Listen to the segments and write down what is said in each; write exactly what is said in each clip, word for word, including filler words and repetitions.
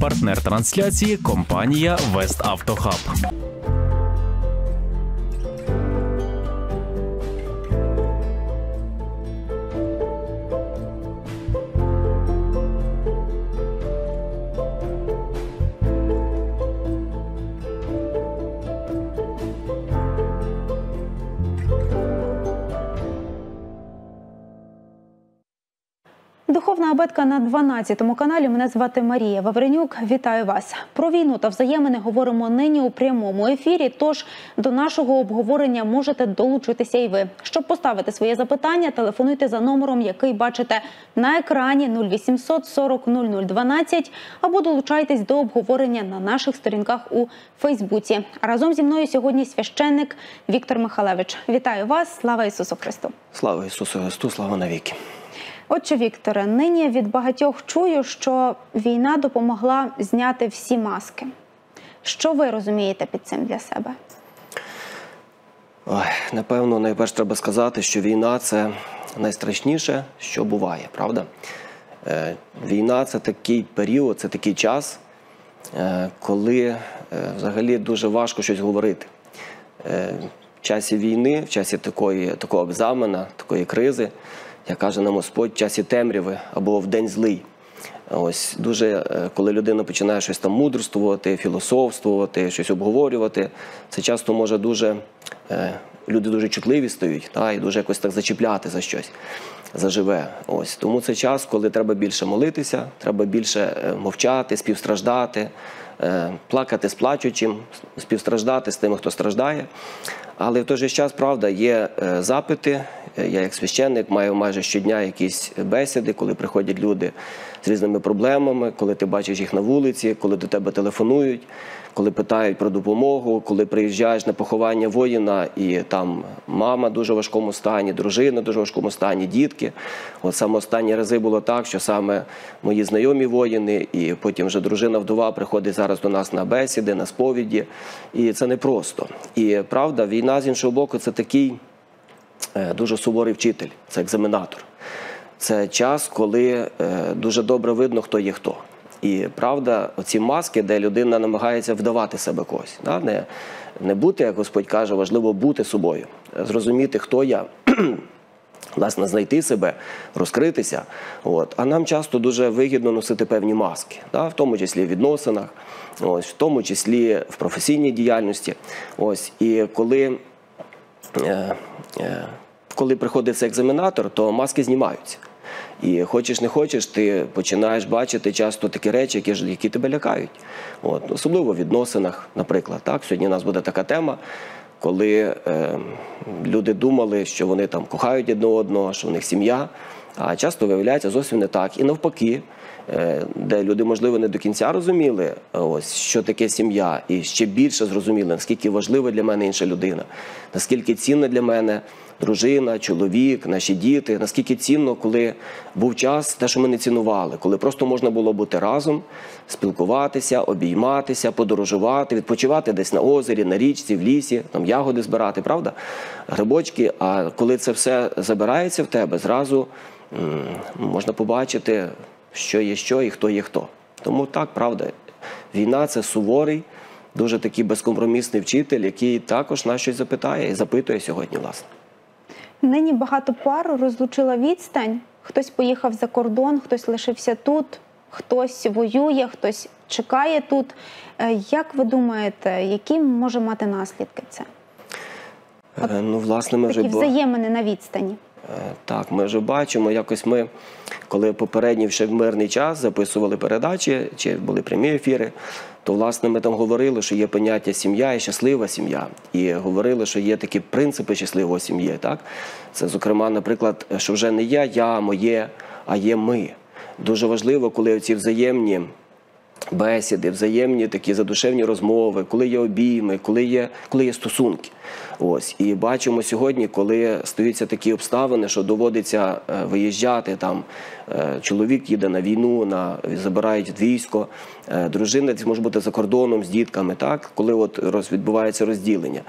Партнер трансляції – компанія «Веставтохаб». Духовна абетка на дванадцятому каналі. Мене звати Марія Вавренюк. Вітаю вас. Про війну та взаємини говоримо нині у прямому ефірі, тож до нашого обговорення можете долучитися і ви. Щоб поставити своє запитання, телефонуйте за номером, який бачите на екрані нуль вісімсот сорок нуль нуль дванадцять, або долучайтесь до обговорення на наших сторінках у Фейсбуці. Разом зі мною сьогодні священник Віктор Михалевич. Вітаю вас. Слава Ісусу Христу. Слава Ісусу Христу. Слава навіки. Отче Вікторе, нині від багатьох чую, що війна допомогла зняти всі маски. Що ви розумієте під цим для себе? Ой, напевно, найперше треба сказати, що війна – це найстрашніше, що буває, правда? Війна – це такий період, це такий час, коли взагалі дуже важко щось говорити. В часі війни, в часі такої, такого екзамена, такої кризи, як каже нам Господь, в часі темряви або в день злий. Ось дуже, коли людина починає щось там мудрствувати, філософствувати, щось обговорювати, це часто може дуже, люди дуже чутливі стають, та, і дуже якось так зачіпляти за щось, за живе. Ось. Тому це час, коли треба більше молитися, треба більше мовчати, співстраждати, плакати з плачучим, співстраждати з тими, хто страждає. Але в той же час, правда, є запити. Я як священник маю майже щодня якісь бесіди, коли приходять люди з різними проблемами, коли ти бачиш їх на вулиці, коли до тебе телефонують, коли питають про допомогу, коли приїжджаєш на поховання воїна, і там мама дуже в важкому стані, дружина дуже в важкому стані, дітки. От саме останні рази було так, що саме мої знайомі воїни, і потім вже дружина-вдова приходить зараз до нас на бесіди, на сповіді, і це непросто. І правда, війна, з іншого боку, це такий дуже суворий вчитель, це екзаменатор. Це час, коли дуже добре видно, хто є хто. І правда, оці маски, де людина намагається вдавати себе когось, да? не, не бути, як Господь каже, важливо бути собою, зрозуміти, хто я, власне, знайти себе, розкритися. От. А нам часто дуже вигідно носити певні маски, да? В тому числі в відносинах, ось, в тому числі в професійній діяльності. Ось. І коли... Е, е, коли приходить цей екзаменатор, то маски знімаються. І хочеш не хочеш, ти починаєш бачити часто такі речі, які, які тебе лякають. От. Особливо в відносинах, наприклад. Так? Сьогодні у нас буде така тема, коли е, люди думали, що вони там кохають одне одного, що в них сім'я, а часто виявляється зовсім не так. І навпаки, е, де люди, можливо, не до кінця розуміли, ось, що таке сім'я, і ще більше зрозуміли, наскільки важлива для мене інша людина, наскільки цінна для мене дружина, чоловік, наші діти, наскільки цінно, коли був час, те, що ми не цінували, коли просто можна було бути разом, спілкуватися, обійматися, подорожувати, відпочивати десь на озері, на річці, в лісі, там ягоди збирати, правда, грибочки. А коли це все забирається в тебе, зразу м- можна побачити, що є що і хто є хто. Тому так, правда, війна – це суворий, дуже такий безкомпромісний вчитель, який також нас щось запитає і запитує сьогодні, власне. Нині багато пар розлучила відстань. Хтось поїхав за кордон, хтось лишився тут, хтось воює, хтось чекає тут. Як ви думаєте, які може мати наслідки це? От, ну, власне, ми такі вже... взаємини на відстані. Так, ми вже бачимо, якось ми, коли попередній ще в мирний час записували передачі, чи були прямі ефіри, то, власне, ми там говорили, що є поняття сім'я і щаслива сім'я. І говорили, що є такі принципи щасливої сім'ї, так? Це, зокрема, наприклад, що вже не я, я, моє, а є ми. Дуже важливо, коли оці взаємні бесіди, взаємні такі задушевні розмови, коли є обійми, коли є, коли є стосунки. Ось. І бачимо сьогодні, коли стаються такі обставини, що доводиться виїжджати, там чоловік їде на війну, на, забирають військо, дружина може бути за кордоном з дітками, так? Коли от роз, відбувається розділення.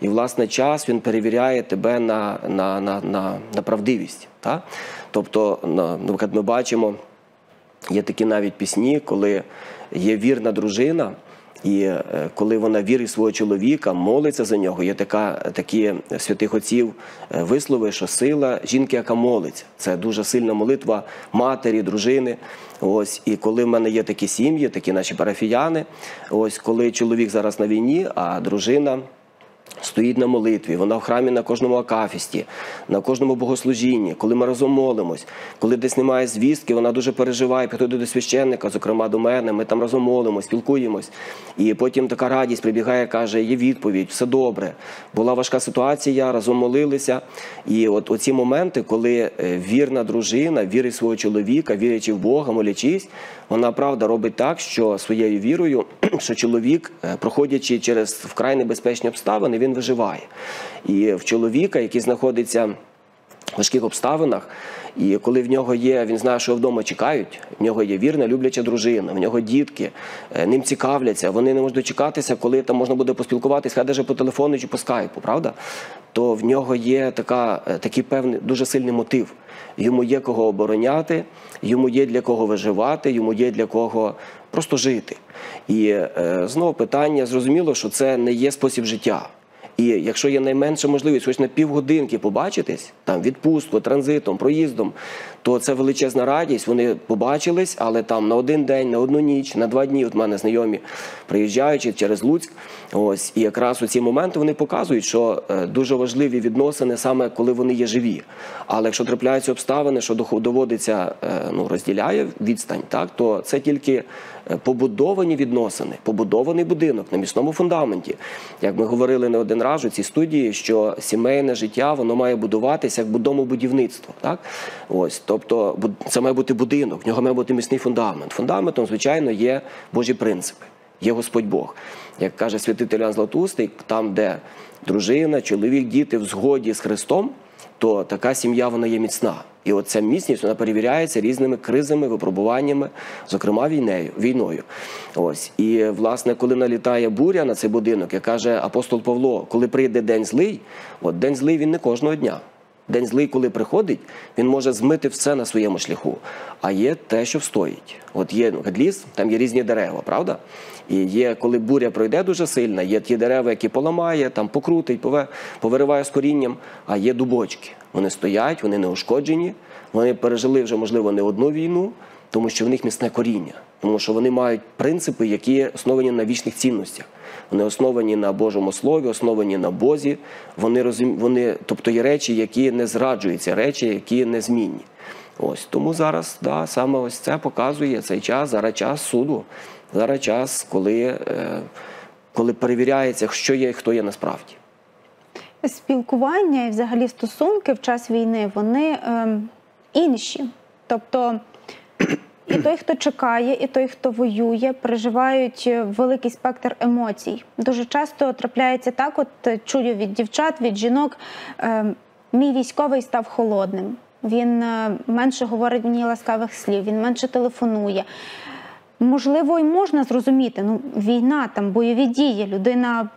І, власне, час він перевіряє тебе на, на, на, на, на правдивість. Так? Тобто, наприклад, ми бачимо, є такі навіть пісні, коли є вірна дружина, і коли вона вірить свого чоловіка, молиться за нього, є така, такі святих отців вислови, що сила жінки, яка молиться. Це дуже сильна молитва матері, дружини. Ось, і коли в мене є такі сім'ї, такі наші парафіяни, ось, коли чоловік зараз на війні, а дружина стоїть на молитві, вона в храмі на кожному акафісті, на кожному богослужінні, коли ми разом молимось, коли десь немає звістки, вона дуже переживає, підходить до священника, зокрема до мене, ми там разом молимось, спілкуємось. І потім така радість прибігає, каже, є відповідь, все добре. Була важка ситуація, разом молилися. І от оці моменти, коли вірна дружина вірить в свого чоловіка, вірячи в Бога, молячись, вона, правда, робить так, що своєю вірою, що чоловік, проходячи через вкрай небезпечні обставини, він виживає. І в чоловіка, який знаходиться в важких обставинах, і коли в нього є, він знає, що вдома чекають, в нього є вірна, любляча дружина, в нього дітки, ним цікавляться, вони не можуть дочекатися, коли там можна буде поспілкуватися, хай даже по телефону чи по скайпу, правда? То в нього є така, такий певний, дуже сильний мотив. Йому є кого обороняти, йому є для кого виживати, йому є для кого просто жити. І е, знову питання, зрозуміло, що це не є спосіб життя. І якщо є найменша можливість хоч на півгодинки побачитись, там відпустку, транзитом, проїздом, то це величезна радість, вони побачились, але там на один день, на одну ніч, на два дні, от в мене знайомі, приїжджаючи через Луцьк, ось, і якраз у ці моменти вони показують, що дуже важливі відносини саме коли вони є живі. Але якщо трапляються обставини, що доводиться, ну, розділяє відстань, так, то це тільки побудовані відносини, побудований будинок на міцному фундаменті. Як ми говорили не один раз у цій студії, що сімейне життя, воно має будуватися як домобудівництво, так? Ось, тобто це має бути будинок, в нього має бути міцний фундамент. Фундаментом, звичайно, є Божі принципи, є Господь Бог. Як каже святитель Іван Златоустий, там, де дружина, чоловік, діти в згоді з Христом, то така сім'я, вона є міцна. І от ця міцність, вона перевіряється різними кризами, випробуваннями, зокрема війнею, війною. Ось. І, власне, коли налітає буря на цей будинок, як каже апостол Павло, коли прийде день злий, от день злий він не кожного дня. День злий, коли приходить, він може змити все на своєму шляху. А є те, що встоїть. От є ліс, там є різні дерева, правда? І є, коли буря пройде дуже сильно, є ті дерева, які поламає, там покрутить, повириває з корінням, а є дубочки. Вони стоять, вони не ушкоджені, вони пережили вже, можливо, не одну війну, тому що в них міцне коріння, тому що вони мають принципи, які основані на вічних цінностях. Вони основані на Божому Слові, основані на Бозі, вони, розум... вони... тобто є речі, які не зраджуються, речі, які незмінні. Ось. Тому зараз, да, саме ось це показує цей час, зараз час суду, зараз час, коли, е... коли перевіряється, що є і хто є насправді. Спілкування і взагалі стосунки в час війни, вони е... інші. Тобто і той, хто чекає, і той, хто воює, переживають великий спектр емоцій. Дуже часто трапляється так, от чую від дівчат, від жінок, мій військовий став холодним, він менше говорить мені ласкавих слів, він менше телефонує. Можливо, і можна зрозуміти, ну, війна, там, бойові дії, людина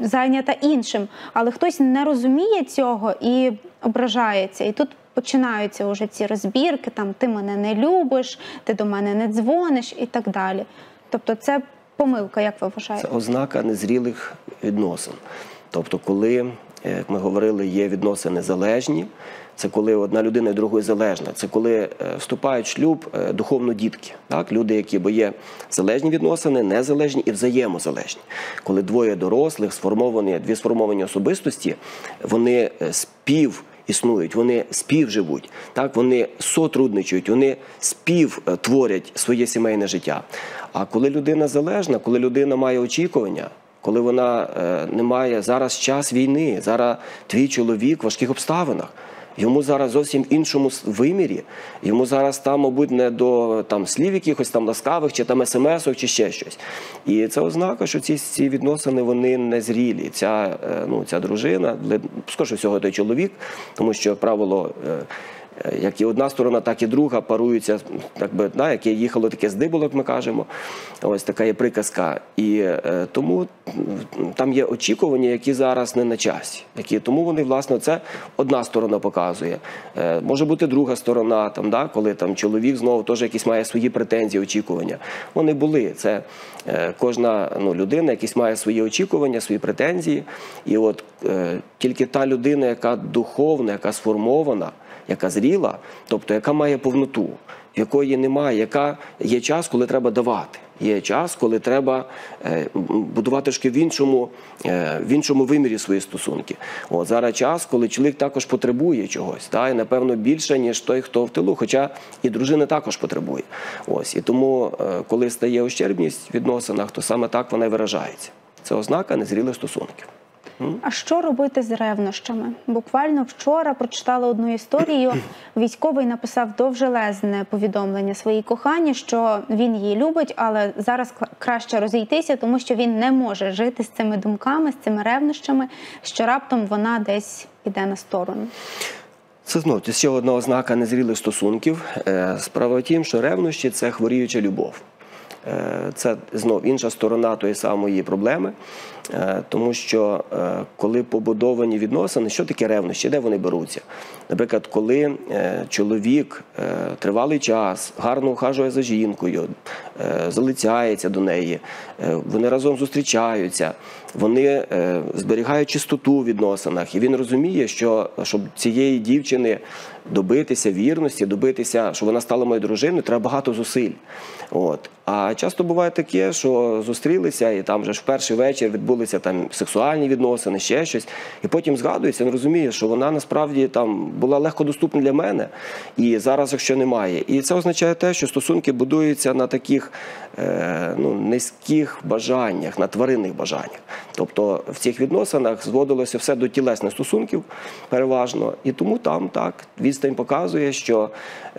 зайнята іншим, але хтось не розуміє цього і ображається. І тут починаються вже ці розбірки, там, ти мене не любиш, ти до мене не дзвониш і так далі. Тобто це помилка, як ви вважаєте? Це ознака незрілих відносин. Тобто коли, як ми говорили, є відносини залежні, це коли одна людина і другої залежна, це коли вступають в шлюб духовно дітки, так? Люди, які, бо є залежні відносини, незалежні і взаємозалежні. Коли двоє дорослих, сформовані, дві сформовані особистості, вони спів існують, вони співживуть, так, вони сотрудничують, вони співтворять своє сімейне життя. А коли людина залежна, коли людина має очікування, коли вона е, не має, зараз час війни, зараз твій чоловік в важких обставинах, йому зараз зовсім іншому вимірі, йому зараз там, мабуть, не до там, слів якихось там ласкавих, чи там смс-ок, чи ще щось. І це ознака, що ці, ці відносини, вони незрілі. Ця, ну, ця дружина, скоріше всього, той чоловік, тому що, як правило, як і одна сторона, так і друга паруються, так би, да, яке їхало, таке здибало, як ми кажемо. Ось така є приказка. І е, тому там є очікування, які зараз не на часі. Які, тому вони, власне, це одна сторона показує. Е, може бути друга сторона, там, да, коли там, чоловік знову теж якісь має свої претензії, очікування. Вони були. Це е, кожна ну, людина якісь має свої очікування, свої претензії. І от е, тільки та людина, яка духовна, яка сформована, яка зріла, тобто яка має повноту, якої немає, яка є час, коли треба давати. Є час, коли треба будувати в іншому, в іншому вимірі свої стосунки. От, зараз час, коли чоловік також потребує чогось, та, і, напевно, більше, ніж той, хто в тилу, хоча і дружина також потребує. Ось, і тому, коли стає ущербність в відносинах, то саме так вона і виражається. Це ознака незрілих стосунків. А що робити з ревнощами? Буквально вчора прочитала одну історію. Військовий написав довжелезне повідомлення своїй коханій, що він її любить, але зараз краще розійтися, тому що він не може жити з цими думками, з цими ревнощами, що раптом вона десь іде на сторону. Це знову ще одна ознака незрілих стосунків. Справа в тім, що ревнощі – це хворіюча любов. Це, знов, інша сторона тої самої проблеми, тому що коли побудовані відносини, що таке ревнощі, де вони беруться? Наприклад, коли чоловік тривалий час, гарно ухажує за жінкою, залицяється до неї, вони разом зустрічаються, вони зберігають чистоту у відносинах, і він розуміє, що щоб цієї дівчини добитися вірності, добитися, що вона стала моєю дружиною, треба багато зусиль. От. А часто буває таке, що зустрілися, і там вже в перший вечір відбулися там сексуальні відносини, ще щось, і потім згадується, він розуміє, що вона насправді там була легкодоступна для мене, і зараз, якщо немає. І це означає те, що стосунки будуються на таких е, ну, низьких бажаннях, на тваринних бажаннях. Тобто в цих відносинах зводилося все до тілесних стосунків переважно, і тому там так відстань показує, що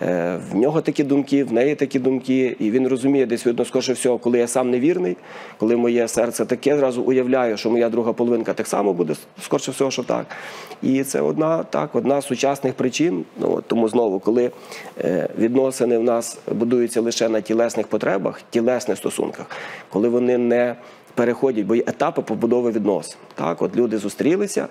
е, в нього такі думки, в неї такі думки, і він розуміє десь відно, скоріше всього, коли я сам невірний, коли моє серце таке, зразу уявляю, що моя друга половинка так само буде, скоріше всього, що так. І це одна, так, одна з сучасних причин. Ну, тому знову, коли е, відносини в нас будуються лише на тілесних потребах, тілесних стосунках, коли вони не переходять, бо є етапи побудови відносин. Так, от люди зустрілися,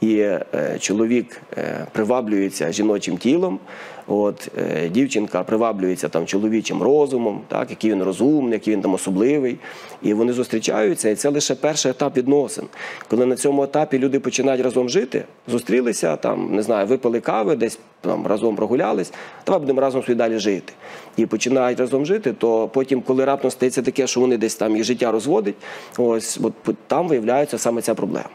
і е, чоловік е, приваблюється жіночим тілом, от, е, дівчинка приваблюється там, чоловічим розумом, так, який він розумний, який він там особливий. І вони зустрічаються, і це лише перший етап відносин. Коли на цьому етапі люди починають разом жити, зустрілися, там, не знаю, випили кави, десь там, разом прогулялись, давай будемо разом собі далі жити. І починають разом жити, то потім, коли раптом стається таке, що вони десь там їх життя розводить, ось, от, там виявляється саме ця проблема.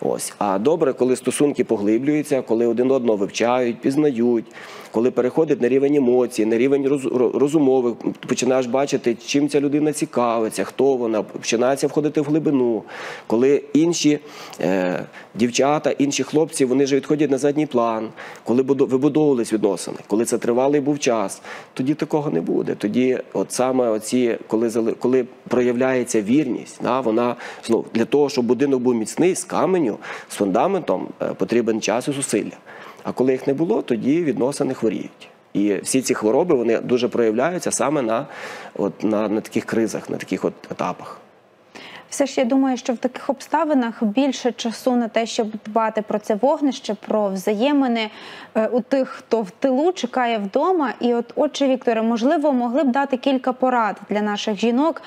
Ось. А добре, коли стосунки поглиблюються, коли один одного вивчають, пізнають, коли переходить на рівень емоцій, на рівень розумових, починаєш бачити, чим ця людина цікавиться, хто вона, починається входити в глибину, коли інші е, дівчата, інші хлопці, вони вже відходять на задній план, коли вибудовувались відносини, коли це тривалий був час, тоді такого не буде. Тоді от саме оці, коли, коли проявляється вірність, да, вона знов, для того, щоб будинок був міцний, з каменю, з фундаментом, потрібен час і зусилля. А коли їх не було, тоді відносини хворіють. І всі ці хвороби, вони дуже проявляються саме на, от, на, на таких кризах, на таких от етапах. Все ж я думаю, що в таких обставинах більше часу на те, щоб дбати про це вогнище, про взаємини у тих, хто в тилу чекає вдома. І от, отче Вікторе, можливо, могли б дати кілька порад для наших жінок,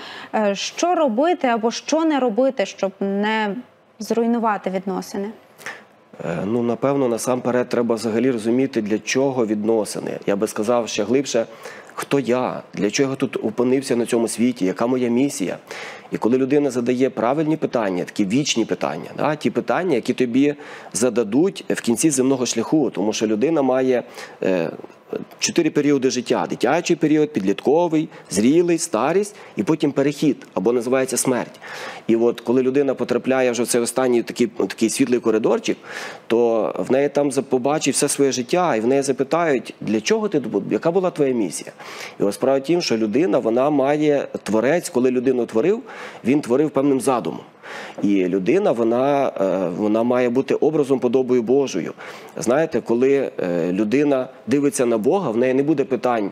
що робити або що не робити, щоб не зруйнувати відносини? Ну, напевно, насамперед треба взагалі розуміти, для чого відносини. Я би сказав ще глибше, хто я, для чого я тут опинився на цьому світі, яка моя місія. І коли людина задає правильні питання, такі вічні питання, да, ті питання, які тобі зададуть в кінці земного шляху, тому що людина має е, чотири періоди життя. Дитячий період, підлітковий, зрілий, старість і потім перехід, або називається смерть. І от коли людина потрапляє вже в цей останній такий, такий світлий коридорчик, то в неї там побачить все своє життя, і в неї запитають, для чого ти, яка була твоя місія? І ось справа в тім, що людина, вона має творець, коли людину творив, він творив певним задумом. І людина, вона, вона має бути образом, подобою Божою. Знаєте, коли людина дивиться на Бога, в неї не буде питань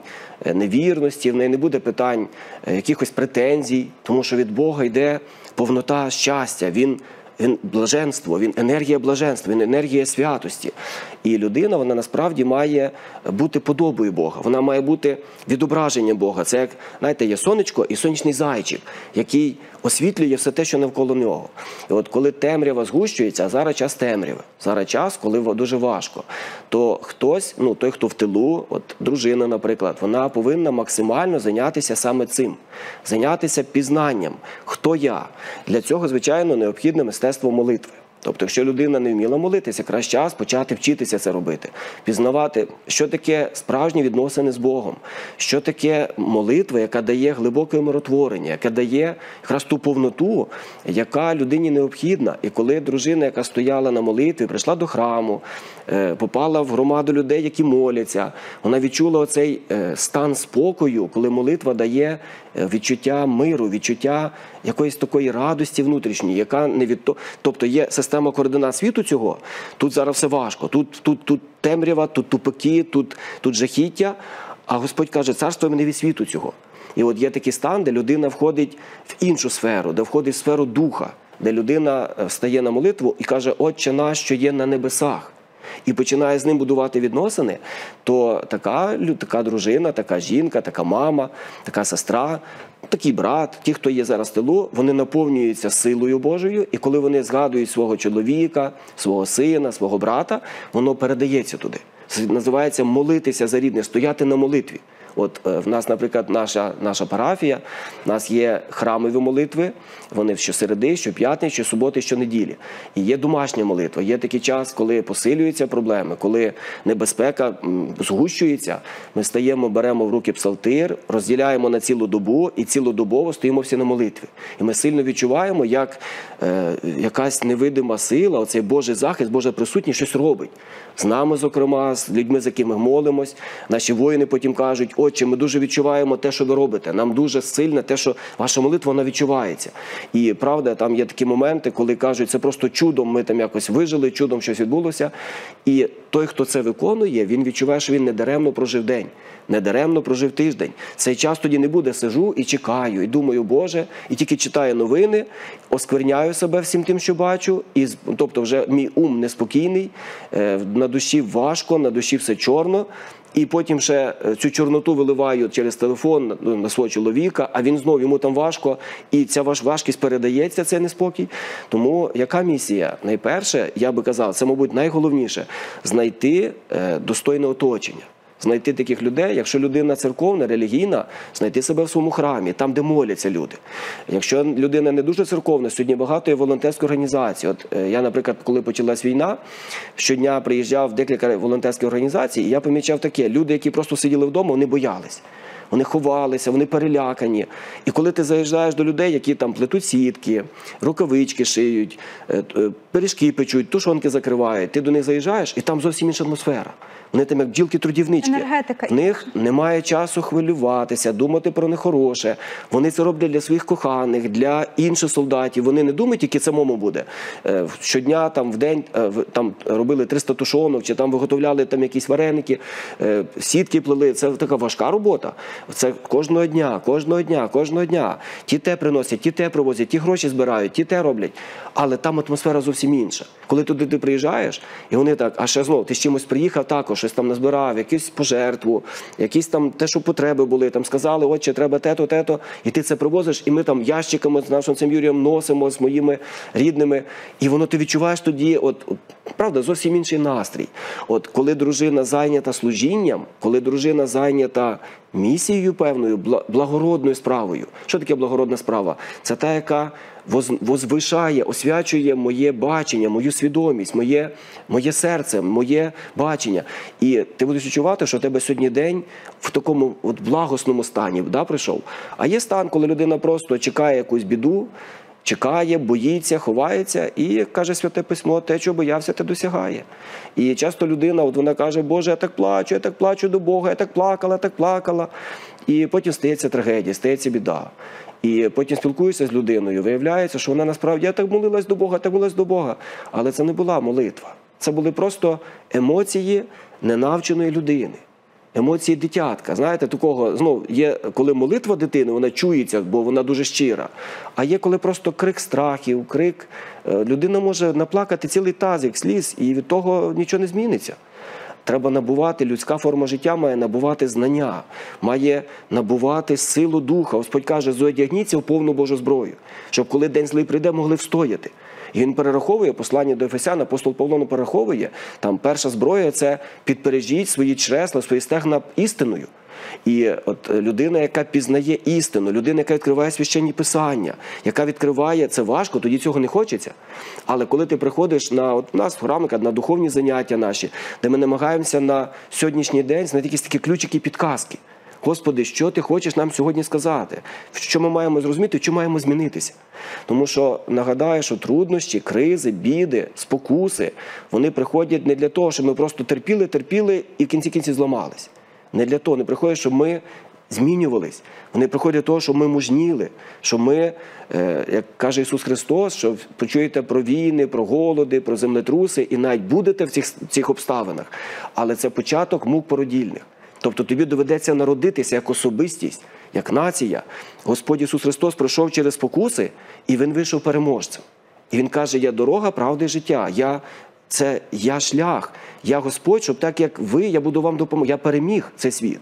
невірності, в неї не буде питань якихось претензій, тому що від Бога йде повнота щастя, він Він блаженство, він енергія блаженства, він енергія святості. І людина, вона насправді має бути подобою Бога, вона має бути відображенням Бога. Це як, знаєте, є сонечко і сонячний зайчик, який освітлює все те, що навколо нього. І от коли темрява згущується, а зараз час темряви, зараз час, коли дуже важко, то хтось, ну той, хто в тилу, от дружина, наприклад, вона повинна максимально зайнятися саме цим, зайнятися пізнанням, хто я. Для цього, звичайно, необхідне мистецтво молитви. Тобто, якщо людина не вміла молитися, якраз час почати вчитися це робити, пізнавати, що таке справжні відносини з Богом, що таке молитва, яка дає глибоке миротворення, яка дає якраз ту повноту, яка людині необхідна. І коли дружина, яка стояла на молитві, прийшла до храму, попала в громаду людей, які моляться, вона відчула оцей стан спокою, коли молитва дає відчуття миру, відчуття якоїсь такої радості внутрішньої, яка не від того. Тобто є система координат світу цього, тут зараз все важко, тут, тут, тут темрява, тут тупики, тут, тут жахіття, а Господь каже, царство мене від світу цього. І от є такий стан, де людина входить в іншу сферу, де входить в сферу духа, де людина встає на молитву і каже, Отче наш, що є на небесах, і починає з ним будувати відносини, то така, така дружина, така жінка, така мама, така сестра, такий брат, ті, хто є зараз в тилу, вони наповнюються силою Божою, і коли вони згадують свого чоловіка, свого сина, свого брата, воно передається туди. Це називається молитися за рідних, стояти на молитві. От в нас, наприклад, наша, наша парафія, в нас є храмові молитви, вони щосереди, щоп'ятниць, щосуботи, щонеділі. І є домашня молитва, є такий час, коли посилюються проблеми, коли небезпека згущується, ми стаємо, беремо в руки псалтир, розділяємо на цілу добу і цілодобово стоїмо всі на молитві. І ми сильно відчуваємо, як е, якась невидима сила, оцей Божий захист, Божа присутність щось робить. З нами, зокрема, з людьми, з якими молимось, наші воїни потім кажуть, Отче, ми дуже відчуваємо те, що ви робите. Нам дуже сильно те, що ваша молитва, вона відчувається. І правда, там є такі моменти, коли кажуть, це просто чудом ми там якось вижили, чудом щось відбулося. І той, хто це виконує, він відчуває, що він недаремно прожив день, недаремно прожив тиждень. Цей час тоді не буде, сижу і чекаю, і думаю, Боже, і тільки читаю новини, оскверняю себе всім тим, що бачу, і, тобто вже мій ум неспокійний, на душі важко, на душі все чорно. І потім ще цю чорноту виливаю через телефон на свого чоловіка, а він знов, йому там важко, і ця важкість передається, цей неспокій. Тому яка місія? Найперше, я би казав, це, мабуть, найголовніше – знайти достойне оточення. Знайти таких людей, якщо людина церковна, релігійна, знайти себе в своєму храмі, там, де моляться люди. Якщо людина не дуже церковна, сьогодні багато є волонтерських організацій. От я, наприклад, коли почалась війна, щодня приїжджав в декілька волонтерських організацій, і я помічав таке, люди, які просто сиділи вдома, вони боялись. Вони ховалися, вони перелякані. І коли ти заїжджаєш до людей, які там плетуть сітки, рукавички шиють, пиріжки печуть, тушонки закривають, ти до них заїжджаєш, і там зовсім інша атмосфера. Вони там як бджілки-трудівнички. Енергетика. В них немає часу хвилюватися, думати про нехороше. Вони це роблять для своїх коханих, для інших солдатів. Вони не думають, тільки самому буде. Щодня, там, в день там, робили триста тушонок, чи там виготовляли там, якісь вареники, сітки плели. Це така важка робота. Це кожного дня, кожного дня, кожного дня. Ті те приносять, ті те привозять, ті гроші збирають, ті те роблять. Але там атмосфера зовсім інша. Коли туди ти приїжджаєш, і вони так, а ще знов, ти з чимось приїхав також, щось там назбирав, якусь пожертву, якісь там те, що потреби були, там сказали, отче, треба те-то, те-то, і ти це привозиш, і ми там ящиками з нашим цим Юрієм носимо, з моїми рідними, і воно ти відчуваєш тоді, от, правда, зовсім інший настрій. От, коли дружина зайнята служінням, коли дружина зайнята місією певною, благородною справою. Що таке благородна справа? Це та, яка возвишає, освячує моє бачення, мою свідомість, моє, моє серце, моє бачення. І ти будеш відчувати, що у тебе сьогодні день в такому от благосному стані, да, прийшов. А є стан, коли людина просто чекає якусь біду, чекає, боїться, ховається, і, каже Святе Письмо, те, чого боявся, те досягає. І часто людина, от вона каже, Боже, я так плачу, я так плачу до Бога, я так плакала, я так плакала. І потім стається трагедія, стається біда. І потім спілкуюся з людиною, виявляється, що вона насправді, я так молилась до Бога, так молилась до Бога. Але це не була молитва. Це були просто емоції ненавченої людини. Емоції дитятка, знаєте, такого, знову, є, коли молитва дитини, вона чується, бо вона дуже щира, а є, коли просто крик страхів, крик, людина може наплакати цілий тазик сліз, і від того нічого не зміниться. Треба набувати, людська форма життя має набувати знання, має набувати силу духа. Господь каже, зодягніться в повну Божу зброю, щоб коли день злий прийде, могли встояти. І він перераховує, послання до Ефесян, апостол Павло перераховує, там перша зброя – це підпережіть свої чресла, свої стегна істиною. І от людина, яка пізнає істину, людина, яка відкриває священні писання, яка відкриває, це важко, тоді цього не хочеться. Але коли ти приходиш на, от у нас в храмі, на духовні заняття наші, де ми намагаємося на сьогоднішній день знайти якісь такі ключики, підказки. Господи, що ти хочеш нам сьогодні сказати? Що ми маємо зрозуміти, що маємо змінитися? Тому що, нагадаю, що труднощі, кризи, біди, спокуси, вони приходять не для того, щоб ми просто терпіли, терпіли і в кінці-кінці зламались. Не для того, не приходять, щоб ми змінювались. Вони приходять до того, щоб ми мужніли, щоб ми, як каже Ісус Христос, що почуєте про війни, про голоди, про землетруси і навіть будете в цих, цих обставинах. Але це початок мук породільних. Тобто тобі доведеться народитися як особистість, як нація. Господь Ісус Христос пройшов через спокуси, і Він вийшов переможцем. І Він каже, я дорога, правда і життя, я, це, я шлях, я Господь, щоб так як ви, я буду вам допомогти, я переміг цей світ.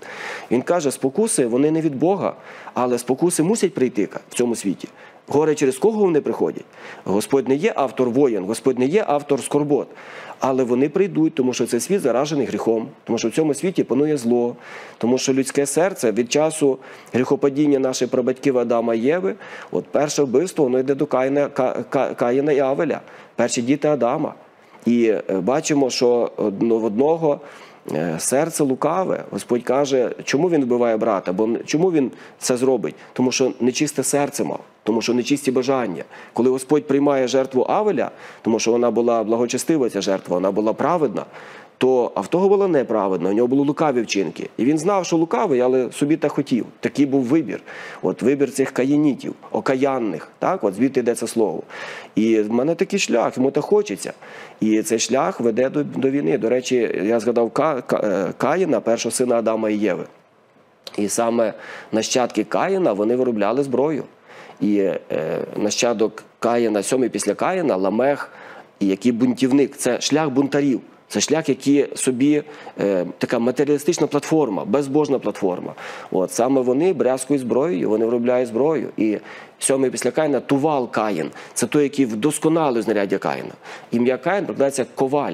Він каже, спокуси, вони не від Бога, але спокуси мусять прийти в цьому світі. Горе через кого вони приходять? Господь не є автор воєн, Господь не є автор скорбот. Але вони прийдуть, тому що цей світ заражений гріхом, тому що в цьому світі панує зло, тому що людське серце від часу гріхопадіння наших прабатьків Адама і Єви, от перше вбивство, воно йде до Каїна, Каїна і Авеля, перші діти Адама. І бачимо, що в одного серце лукаве, Господь каже, чому він вбиває брата, бо чому він це зробить? Тому що нечисте серце мав, тому що нечисті бажання. Коли Господь приймає жертву Авеля, тому що вона була благочестива, ця жертва, вона була праведна, то а в того була неправедна, у нього були лукаві вчинки. І він знав, що лукавий, але собі так хотів. Такий був вибір. От вибір цих каїнітів, окаянних, так? От звідти йде це слово. І в мене такий шлях, йому так хочеться. І цей шлях веде до, до війни. До речі, я згадав Ка, Ка, Каїна, першого сина Адама і Єви. І саме нащадки Каїна, вони виробляли зброю. І е, нащадок Каїна, сьомий після Каїна, Ламех, який бунтівник, це шлях бунтарів. Це шлях, який собі е, така матеріалістична платформа, безбожна платформа. От, саме вони брязкують зброєю, вони виробляють зброю. І сьомий після Каїна Тувал-Каїн. Це той, який вдосконалив знаряддя Каїна. Ім'я Каїн прикладається коваль.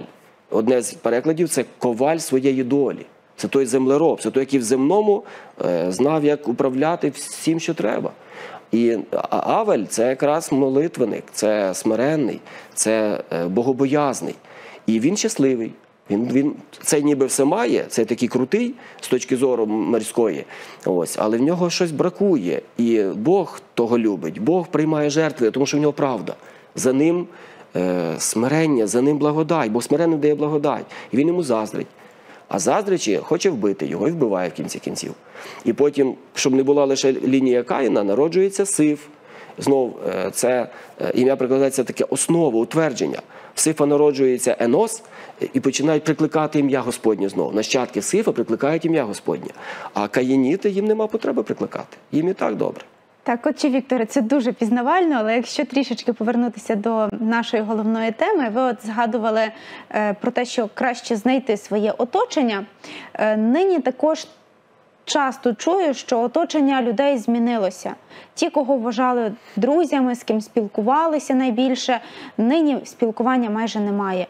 Одне з перекладів – це коваль своєї долі. Це той землероб, це той, який в земному е, знав, як управляти всім, що треба. І Авель – це якраз молитвеник, це смиренний, це богобоязний. І він щасливий. Він, він, це ніби все має, це такий крутий з точки зору морської, ось, але в нього щось бракує. І Бог того любить, Бог приймає жертви, тому що в нього правда. За ним е, смирення, за ним благодать, Бог смиренним дає благодать. І він йому заздрить. А заздричі хоче вбити його і вбиває в кінці кінців. І потім, щоб не була лише лінія Каїна, народжується Сиф. Знов, це ім'я прикладається таке основа, утвердження. В Сифа народжується Енос і починають прикликати ім'я Господнє знову. Нащадки Сифа прикликають ім'я Господнє. А каїніти їм нема потреби прикликати. Їм і так добре. Так, отче Вікторе, це дуже пізнавально, але якщо трішечки повернутися до нашої головної теми, ви от згадували е, про те, що краще знайти своє оточення. Е, нині також часто чую, що оточення людей змінилося. Ті, кого вважали друзями, з ким спілкувалися найбільше, нині спілкування майже немає.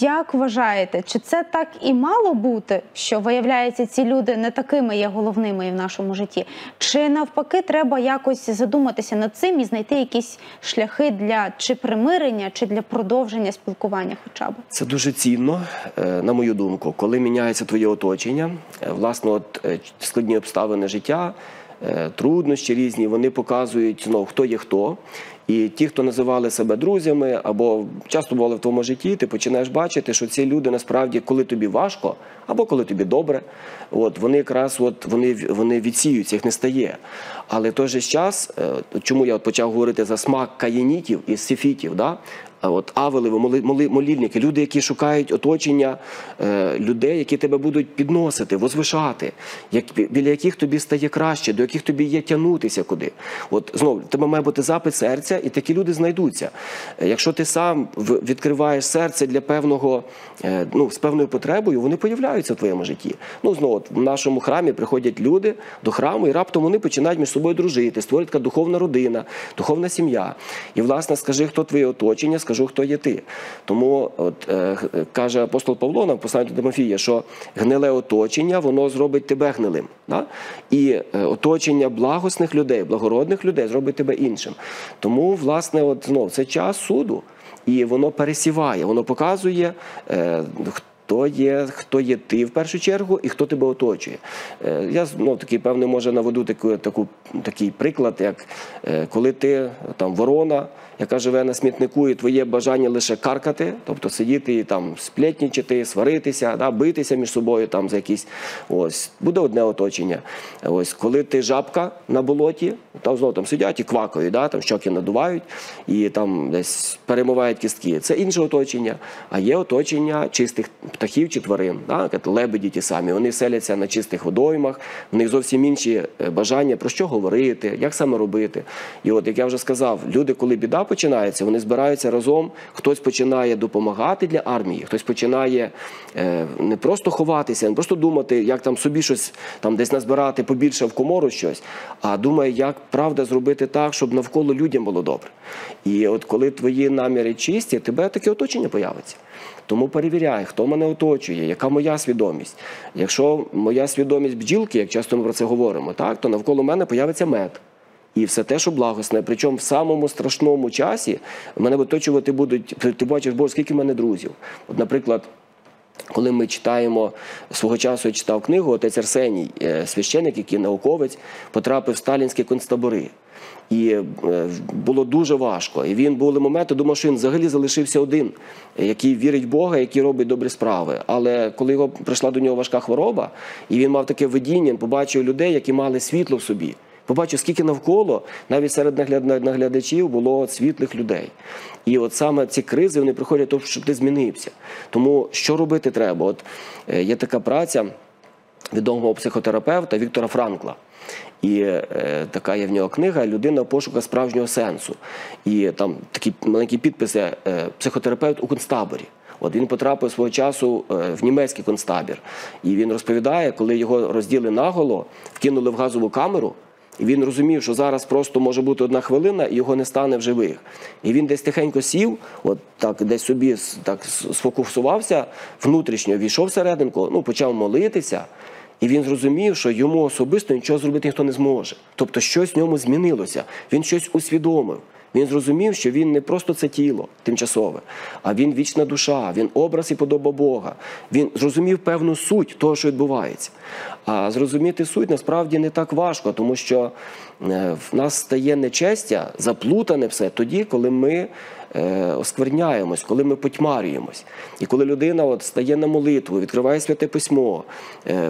Як вважаєте, чи це так і мало бути, що, виявляється, ці люди не такими є головними в нашому житті? Чи навпаки треба якось задуматися над цим і знайти якісь шляхи для чи примирення, чи для продовження спілкування хоча б? Це дуже цінно, на мою думку, коли міняється твоє оточення, власне, от складні обставини життя, труднощі різні, вони показують, ну, хто є хто. І ті, хто називали себе друзями, або часто бували в твоєму житті, ти починаєш бачити, що ці люди насправді, коли тобі важко, або коли тобі добре, от, вони якраз от, вони, вони відсіюються, їх не стає. Але в той же час, чому я почав говорити за смак каїнітів і сифітів, да? От авелеви, моли, молільники, люди, які шукають оточення е, людей, які тебе будуть підносити, возвишати, як, біля яких тобі стає краще, до яких тобі є тягнутися куди. От, знову, в тебе має бути запит серця, і такі люди знайдуться. Якщо ти сам відкриваєш серце для певного, е, ну, з певною потребою, вони появляються в твоєму житті. Ну, знову, в нашому храмі приходять люди до храму, і раптом вони починають між собою дружити, створюють така духовна родина, духовна сім'я. І, власне, скажи, хто твоє оточення, кажу, хто є ти. Тому от, е, каже апостол Павло нам в посланні до Тимофія, що гниле оточення, воно зробить тебе гнилим. Да? І е, оточення благосних людей, благородних людей зробить тебе іншим. Тому, власне, от, ну, це час суду, і воно пересіває, воно показує, е, хто є, хто є ти в першу чергу і хто тебе оточує. Е, я, ну, такий, певний, може, наведу таку, таку, такий приклад, як е, коли ти, там, ворона, яка живе на смітнику, і твоє бажання лише каркати, тобто сидіти і там сплетнічити, сваритися, да, битися між собою там за якісь, ось, буде одне оточення. Ось, коли ти жабка на болоті, там знову там сидять і квакають, да, там щоки надувають, і там десь перемивають кістки. Це інше оточення, а є оточення чистих птахів чи тварин, да, лебеді ті самі, вони селяться на чистих водоймах, в них зовсім інші бажання, про що говорити, як саме робити. І от, як я вже сказав, люди, коли біда починається, вони збираються разом, хтось починає допомагати для армії, хтось починає е, не просто ховатися, не просто думати, як там собі щось, там десь назбирати побільше в комору щось, а думає, як правда зробити так, щоб навколо людям було добре. І от коли твої наміри чисті, тебе таке оточення появиться. Тому перевіряй, хто мене оточує, яка моя свідомість. Якщо моя свідомість бджілки, як часто ми про це говоримо, так, то навколо мене появиться мед. І все те, що благосне. Причому в самому страшному часі мене оточувати будуть, ти бачиш, Боже, скільки в мене друзів. От, наприклад, коли ми читаємо, свого часу я читав книгу, отець Арсеній, священник, який науковець, потрапив в сталінські концтабори. І було дуже важко. І він, були моменти, думав, що він взагалі залишився один, який вірить в Бога, який робить добрі справи. Але коли його, прийшла до нього важка хвороба, і він мав таке видіння, він побачив людей, які мали світло в собі. Побачив, скільки навколо, навіть серед наглядачів, було світлих людей. І от саме ці кризи, вони приходять, тому, щоб ти змінився. Тому що робити треба? От є така праця відомого психотерапевта Віктора Франкла. І е, така є в нього книга «Людина в пошуках справжнього сенсу». І там такі маленькі підписи е, «Психотерапевт у концтаборі». От він потрапив свого часу в німецький концтабір. І він розповідає, коли його розділи наголо, вкинули в газову камеру, і він розумів, що зараз просто може бути одна хвилина, і його не стане в живих. І він десь тихенько сів, от так десь собі так сфокусувався внутрішньо, війшов всерединку, ну, почав молитися. І він зрозумів, що йому особисто нічого зробити ніхто не зможе. Тобто щось в ньому змінилося, він щось усвідомив. Він зрозумів, що він не просто це тіло тимчасове, а він вічна душа, він образ і подоба Бога. Він зрозумів певну суть того, що відбувається. А зрозуміти суть насправді не так важко, тому що в нас стає нечестя, заплутане все тоді, коли ми оскверняємось, коли ми потьмарюємось. І коли людина от стає на молитву, відкриває Святе Письмо,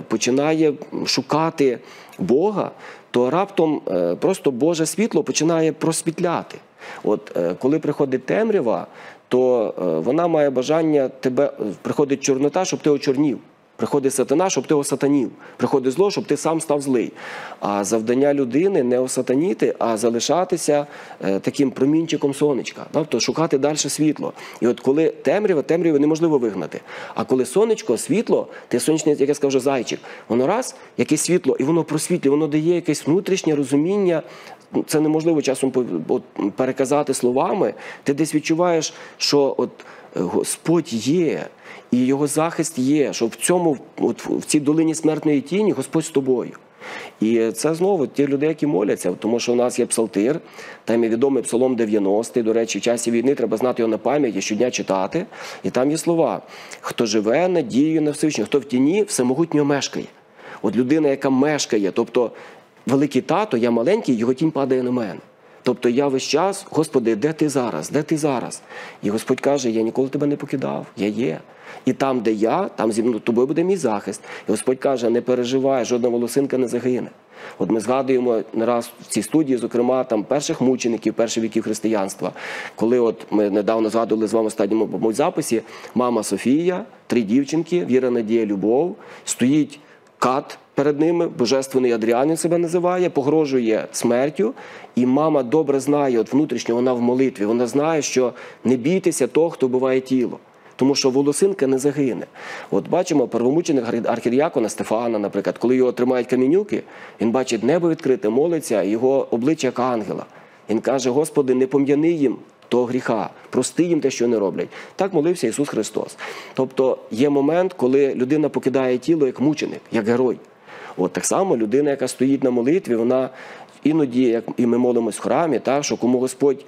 починає шукати Бога, то раптом просто Боже світло починає просвітляти. От коли приходить темрява, то вона має бажання тебе, приходить чорнота, щоб ти очорнів. Приходить сатана, щоб ти осатанів. Приходить зло, щоб ти сам став злий. А завдання людини не осатаніти, а залишатися таким промінчиком сонечка. Тобто шукати далі світло. І от коли темрява, темряву неможливо вигнати. А коли сонечко, світло, ти сонячний, як я сказав, зайчик, воно раз, якесь світло, і воно просвітлює, воно дає якесь внутрішнє розуміння. Це неможливо часом переказати словами. Ти десь відчуваєш, що от Господь є, і його захист є, що в цьому, от в цій долині смертної тіні Господь з тобою. І це знову ті люди, які моляться, тому що у нас є Псалтир, там є відомий Псалом дев'яностий, до речі, в часі війни треба знати його на пам'ять і щодня читати, і там є слова «Хто живе надією на Всевишнього, хто в тіні всемогутнього мешкає». От людина, яка мешкає, тобто великий тато, я маленький, його тінь падає на мене. Тобто я весь час, Господи, де ти зараз, де ти зараз? І Господь каже, я ніколи тебе не покидав, я є. І там, де я, там зі мною, тобою буде мій захист. І Господь каже, не переживай, жодна волосинка не загине. От ми згадуємо не раз в цій студії, зокрема, там перших мучеників, перших віків християнства. Коли от ми недавно згадували з вами в останньому записі, мама Софія, три дівчинки, віра, надія, любов, стоїть кат перед ними, божественний Адріан себе називає, погрожує смертю. І мама добре знає, от внутрішньо вона в молитві, вона знає, що не бійтеся того, хто вбиває тіло. Тому що волосинка не загине. От бачимо первомученик архієрякона Стефана, наприклад, коли його тримають камінюки, він бачить небо відкрите, молиться, його обличчя як ангела. Він каже, Господи, не пом'яни їм того гріха, прости їм те, що не роблять. Так молився Ісус Христос. Тобто є момент, коли людина покидає тіло як мученик, як герой. От так само людина, яка стоїть на молитві, вона іноді, як і ми молимось в храмі, так, що кому Господь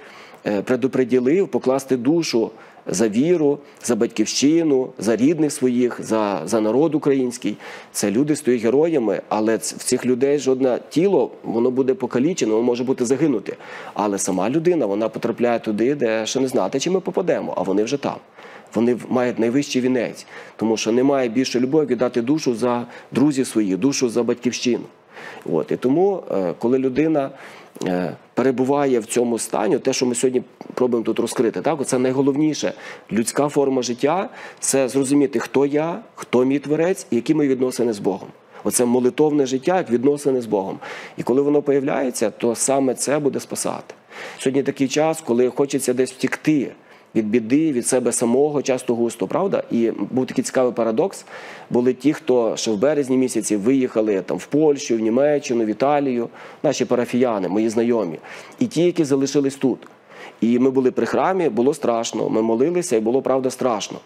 предоприділив покласти душу за віру, за батьківщину, за рідних своїх, за, за народ український. Це люди стають героями, але в цих людей жодне тіло, воно буде покалічене, воно може бути загинуте. Але сама людина, вона потрапляє туди, де ще не знати, чи ми попадемо, а вони вже там. Вони мають найвищий вінець, тому що немає більше любові віддати душу за друзів своїх, душу за батьківщину. От. І тому, коли людина перебуває в цьому стані, те, що ми сьогодні пробуємо тут розкрити, так? Це найголовніше. Людська форма життя – це зрозуміти, хто я, хто мій Творець і які мої відносини з Богом. Оце молитовне життя, як відносини з Богом. І коли воно появляється, то саме це буде спасати. Сьогодні такий час, коли хочеться десь втікти від біди, від себе самого, часто густо, правда? І був такий цікавий парадокс. Були ті, хто ще в березні місяці виїхали там, в Польщу, в Німеччину, в Італію, наші парафіяни, мої знайомі. І ті, які залишились тут. І ми були при храмі, було страшно, ми молилися, і було, правда, страшно.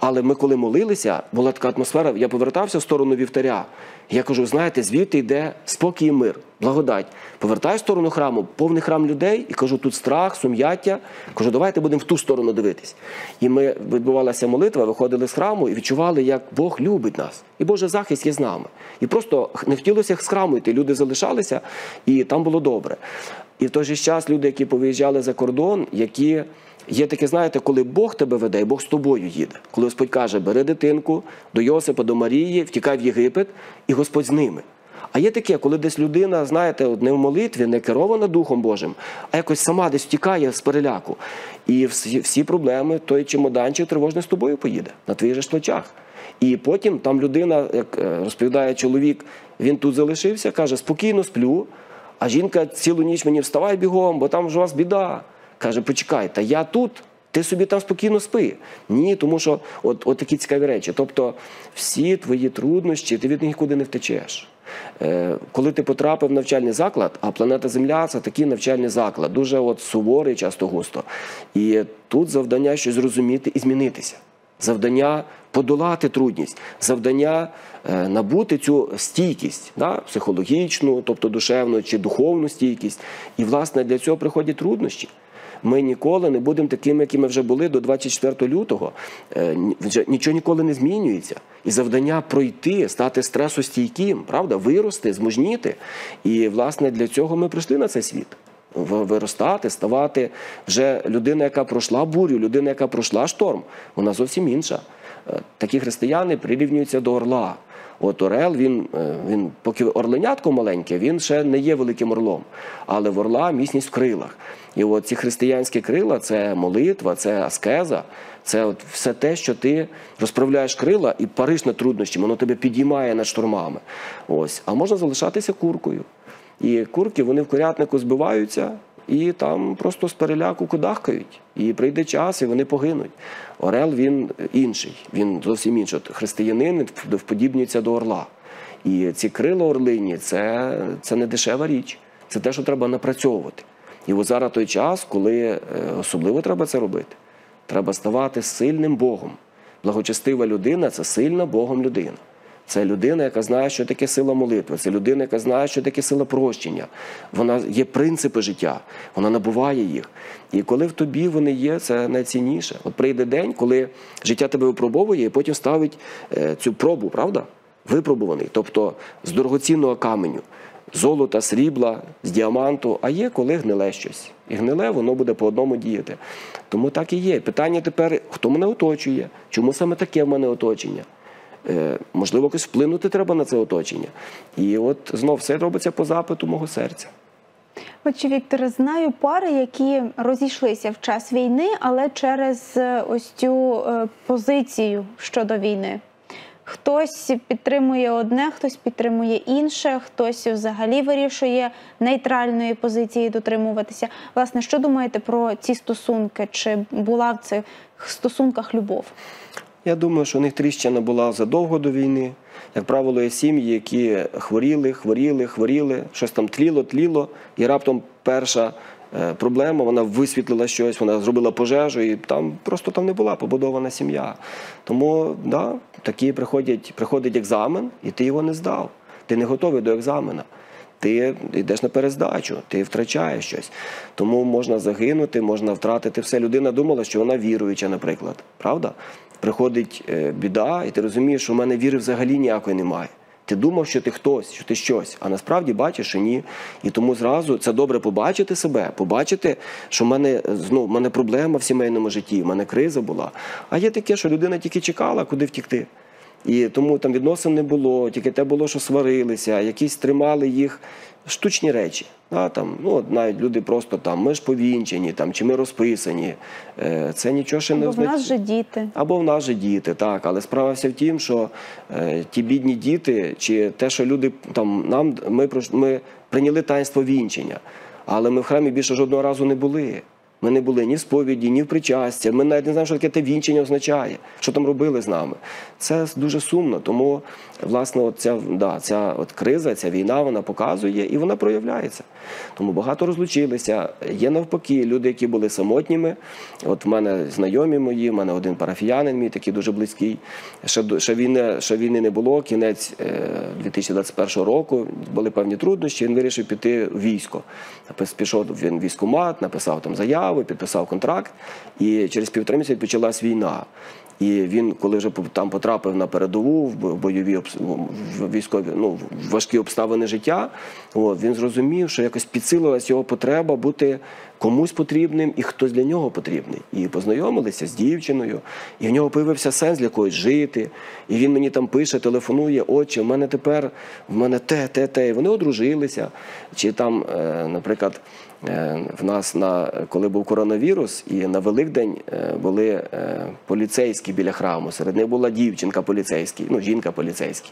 Але ми, коли молилися, була така атмосфера, я повертався в сторону вівтаря, я кажу, знаєте, звідти йде спокій і мир, благодать. Повертаю в сторону храму, повний храм людей, і кажу, тут страх, сум'яття, кажу, давайте будемо в ту сторону дивитись. І ми, відбувалася молитва, виходили з храму і відчували, як Бог любить нас, і Божий захист є з нами. І просто не хотілося з храму йти, люди залишалися, і там було добре. І в той же час люди, які повиїжджали за кордон, які є таке, знаєте, коли Бог тебе веде, і Бог з тобою їде. Коли Господь каже, бери дитинку до Йосипа, до Марії, втікай в Єгипет, і Господь з ними. А є таке, коли десь людина, знаєте, не в молитві, не керована Духом Божим, а якось сама десь втікає з переляку. І всі, всі проблеми, той чемоданчик тривожний з тобою поїде, на твоїх же плечах. І потім там людина, як розповідає чоловік, він тут залишився, каже, спокійно сплю, а жінка цілу ніч мені вставай бігом, бо там ж у вас біда. Каже, почекай, та я тут, ти собі там спокійно спи. Ні, тому що от, от такі цікаві речі. Тобто всі твої труднощі, ти від них нікуди не втечеш. Е, коли ти потрапив в навчальний заклад, а планета Земля – це такий навчальний заклад, дуже от суворий, часто густо. І тут завдання щось зрозуміти і змінитися. Завдання подолати трудність, завдання набути цю стійкість, да, психологічну, тобто душевну чи духовну стійкість. І, власне, для цього приходять труднощі. Ми ніколи не будемо такими, якими вже були до двадцять четвертого лютого. Нічого ніколи не змінюється. І завдання пройти, стати стресостійким, правда, вирости, змужніти. І, власне, для цього ми прийшли на цей світ. Виростати, ставати вже людина, яка пройшла бурю, людина, яка пройшла шторм, вона зовсім інша. Такі християни прирівнюються до орла. От орел, він, він, поки орленятко маленьке, він ще не є великим орлом. Але в орла міцність в крилах. І от ці християнські крила – це молитва, це аскеза, це от все те, що ти розправляєш крила і париш над труднощами, воно тебе підіймає над штормами. Ось. А можна залишатися куркою. І курки, вони в курятнику збиваються, і там просто з переляку кудахкають. І прийде час, і вони погинуть. Орел, він інший, він зовсім інший. Християнин вподібнюється до орла. І ці крила орлині – це, це не дешева річ. Це те, що треба напрацьовувати. І ось зараз той час, коли особливо треба це робити. Треба ставати сильним Богом. Благочестива людина – це сильна Богом людина. Це людина, яка знає, що таке сила молитви, це людина, яка знає, що таке сила прощення. Вона є принципи життя, вона набуває їх. І коли в тобі вони є, це найцінніше. От прийде день, коли життя тебе випробовує і потім ставить цю пробу, правда? Випробуваний, тобто з дорогоцінного каменю. золота, срібла, з діаманту, а є, коли гниле щось. І гниле, воно буде по одному діяти. Тому так і є. Питання тепер, хто мене оточує? Чому саме таке в мене оточення? Е, можливо, якось вплинути треба на це оточення. І от знов все робиться по запиту мого серця. Отже, Вікторе, знаю пари, які розійшлися в час війни, але через ось цю позицію щодо війни. Хтось підтримує одне, хтось підтримує інше, хтось взагалі вирішує нейтральної позиції дотримуватися. Власне, що думаєте про ці стосунки? Чи була в цих стосунках любов? Я думаю, що у них тріщина була задовго до війни. Як правило, є сім'ї, які хворіли, хворіли, хворіли, щось там тліло, тліло, і раптом перша проблема, вона висвітлила щось, вона зробила пожежу, і там просто там не була побудована сім'я. Тому, да, такі приходять, приходить екзамен, і ти його не здав, ти не готовий до екзамена. Ти йдеш на перездачу, ти втрачаєш щось. Тому можна загинути, можна втратити все. Людина думала, що вона віруюча, наприклад. Правда? Приходить біда, і ти розумієш, що в мене віри взагалі ніякої немає. Ти думав, що ти хтось, що ти щось, а насправді бачиш, що ні. І тому зразу це добре побачити себе, побачити, що в мене, ну, в мене проблема в сімейному житті, в мене криза була. А є таке, що людина тільки чекала, куди втікти. І тому там відносин не було, тільки те було, що сварилися, якісь тримали їх штучні речі. Да, там, ну, навіть люди просто там, ми ж повінчені, там, чи ми розписані. Це нічого ще не означає. Або в нас же діти. Або в нас же діти, так. Але справа вся в тім, що е, ті бідні діти, чи те, що люди, там, нам, ми, ми прийняли таїнство вінчення, але ми в храмі більше жодного разу не були. Ми не були ні в сповіді, ні в причасті. Ми навіть не знаємо, що таке те вінчення означає, що там робили з нами. Це дуже сумно. Тому, власне, от ця, да, ця от криза, ця війна, вона показує і вона проявляється. Тому багато розлучилися. Є навпаки люди, які були самотніми. От в мене знайомі мої, в мене один парафіянин мій, такий дуже близький. Ще, ще, війни, ще війни не було, кінець дві тисячі двадцять першого року. Були певні труднощі, він вирішив піти в військо. Пішов він в військкомат, написав там заяву, підписав контракт, і через півтора місяця почалась війна. І він, коли вже там потрапив на передову, в бойові, в військові, ну, в важкі обставини життя, от, він зрозумів, що якось підсилилась його потреба бути комусь потрібним і хтось для нього потрібний. І познайомилися з дівчиною, і в нього появився сенс для якогось жити. І він мені там пише, телефонує, отче, в мене тепер, в мене те, те, те. І вони одружилися. Чи там, наприклад, в нас, на, коли був коронавірус, і на Великдень були поліцейські біля храму. Серед них була дівчинка поліцейська, ну, жінка поліцейська.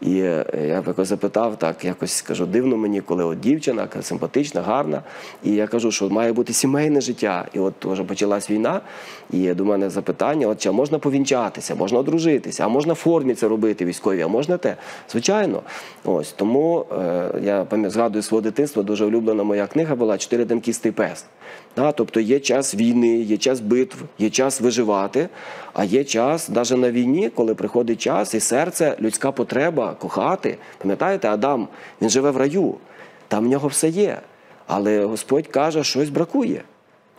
І я якось запитав, так, якось кажу, дивно мені, коли от дівчина симпатична, гарна, і я кажу, що має бути сімейне життя. І от вже почалась війна, і до мене запитання, от, чи можна повінчатися, можна одружитися, а можна в формі це робити військові, а можна те? Звичайно. Ось, тому е, я пам'ятаю, згадую своє дитинство, дуже улюблена моя книга була «Чотири танкісти пес». Да, тобто є час війни, є час битв, є час виживати, а є час, навіть на війні, коли приходить час, і серце, людська потреба кохати. Пам'ятаєте, Адам, він живе в раю, там в нього все є, але Господь каже, щось бракує.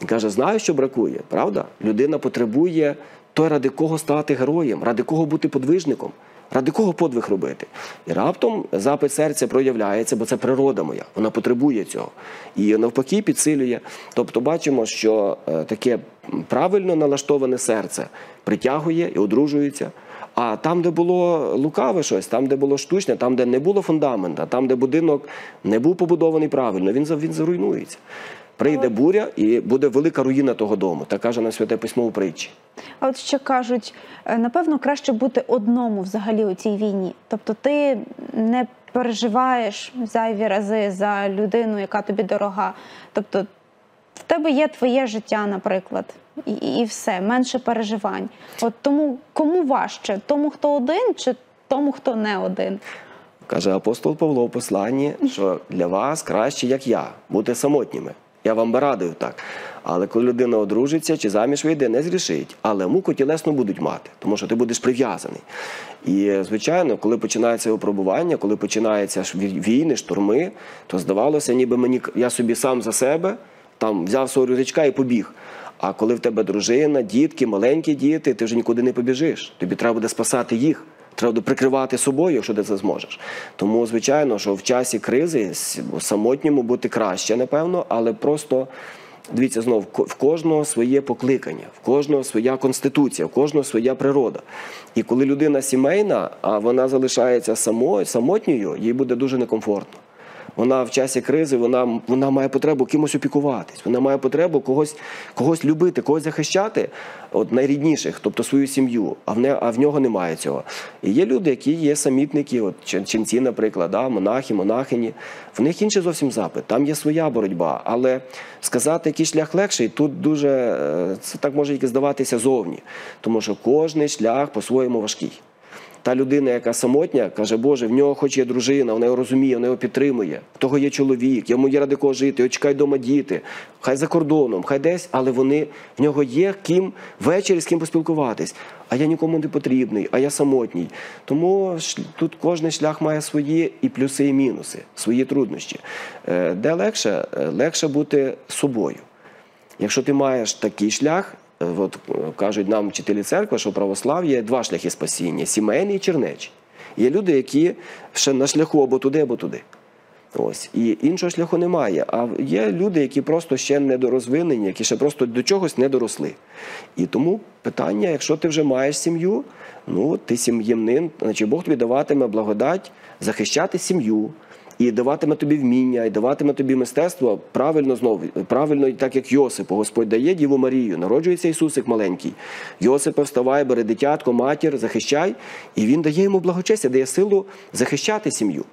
Він каже, знаю, що бракує, правда? Людина потребує той, ради кого стати героєм, ради кого бути подвижником, ради кого подвиг робити. І раптом запит серця проявляється, бо це природа моя, вона потребує цього. І навпаки підсилює. Тобто бачимо, що таке правильно налаштоване серце притягує і одружується. А там, де було лукаве щось, там, де було штучне, там, де не було фундамента, там, де будинок не був побудований правильно, він, він заруйнується. Прийде буря і буде велика руїна того дому. Так каже нам Святе Письмо у притчі. А от ще кажуть, напевно, краще бути одному взагалі у цій війні. Тобто ти не переживаєш зайві рази за людину, яка тобі дорога. Тобто в тебе є твоє життя, наприклад, і, і все, менше переживань. От тому кому важче? Тому, хто один, чи тому, хто не один? Каже апостол Павло в посланні, що для вас краще, як я, бути самотніми. Я вам би радив так. Але коли людина одружиться чи заміж вийде, не зрішить. Але муку тілесну будуть мати, тому що ти будеш прив'язаний. І, звичайно, коли починається випробування, коли починаються війни, штурми, то здавалося, ніби мені, я собі сам за себе там взяв свого рюкзачка і побіг. А коли в тебе дружина, дітки, маленькі діти, ти вже нікуди не побіжиш. Тобі треба буде спасати їх. треба прикривати собою, якщо ти це зможеш. Тому, звичайно, що в часі кризи самотньому бути краще, напевно, але просто, дивіться, знову, в кожного своє покликання, в кожного своя конституція, в кожного своя природа. І коли людина сімейна, а вона залишається само, самотньою, їй буде дуже некомфортно. Вона в часі кризи, вона, вона має потребу кимось опікуватись, вона має потребу когось, когось любити, когось захищати, от найрідніших, тобто свою сім'ю, а в, не, а в нього немає цього. І є люди, які є самітники, от ченці, наприклад, да, монахи, монахині, в них інший зовсім запит, там є своя боротьба, але сказати, який шлях легший, тут дуже, це так може тільки здаватися зовні, тому що кожний шлях по-своєму важкий. Та людина, яка самотня, каже, Боже, в нього хоч є дружина, вона його розуміє, вона його підтримує, в того є чоловік, йому є ради кого жити, його чекають вдома діти, хай за кордоном, хай десь, але вони, в нього є ким ввечері, з ким поспілкуватись. А я нікому не потрібний, а я самотній. Тому тут кожен шлях має свої і плюси, і мінуси, свої труднощі. Де легше? Легше бути собою. Якщо ти маєш такий шлях, от кажуть нам вчителі церкви, що православ'я є два шляхи спасіння – сімейний і чернечий. Є люди, які ще на шляху або туди, або туди. Ось. І іншого шляху немає. А є люди, які просто ще недорозвинені, які ще просто до чогось не доросли. І тому питання, якщо ти вже маєш сім'ю, ну, ти сім'янин, значить Бог тобі даватиме благодать захищати сім'ю, і даватиме тобі вміння, і даватиме тобі мистецтво, правильно, знов, правильно так як Йосипу, Господь дає Діву Марію, народжується Ісусик маленький. Йосипе, вставай, бери дитятко, матір, захищай, і він дає йому благочестя, дає силу захищати сім'ю.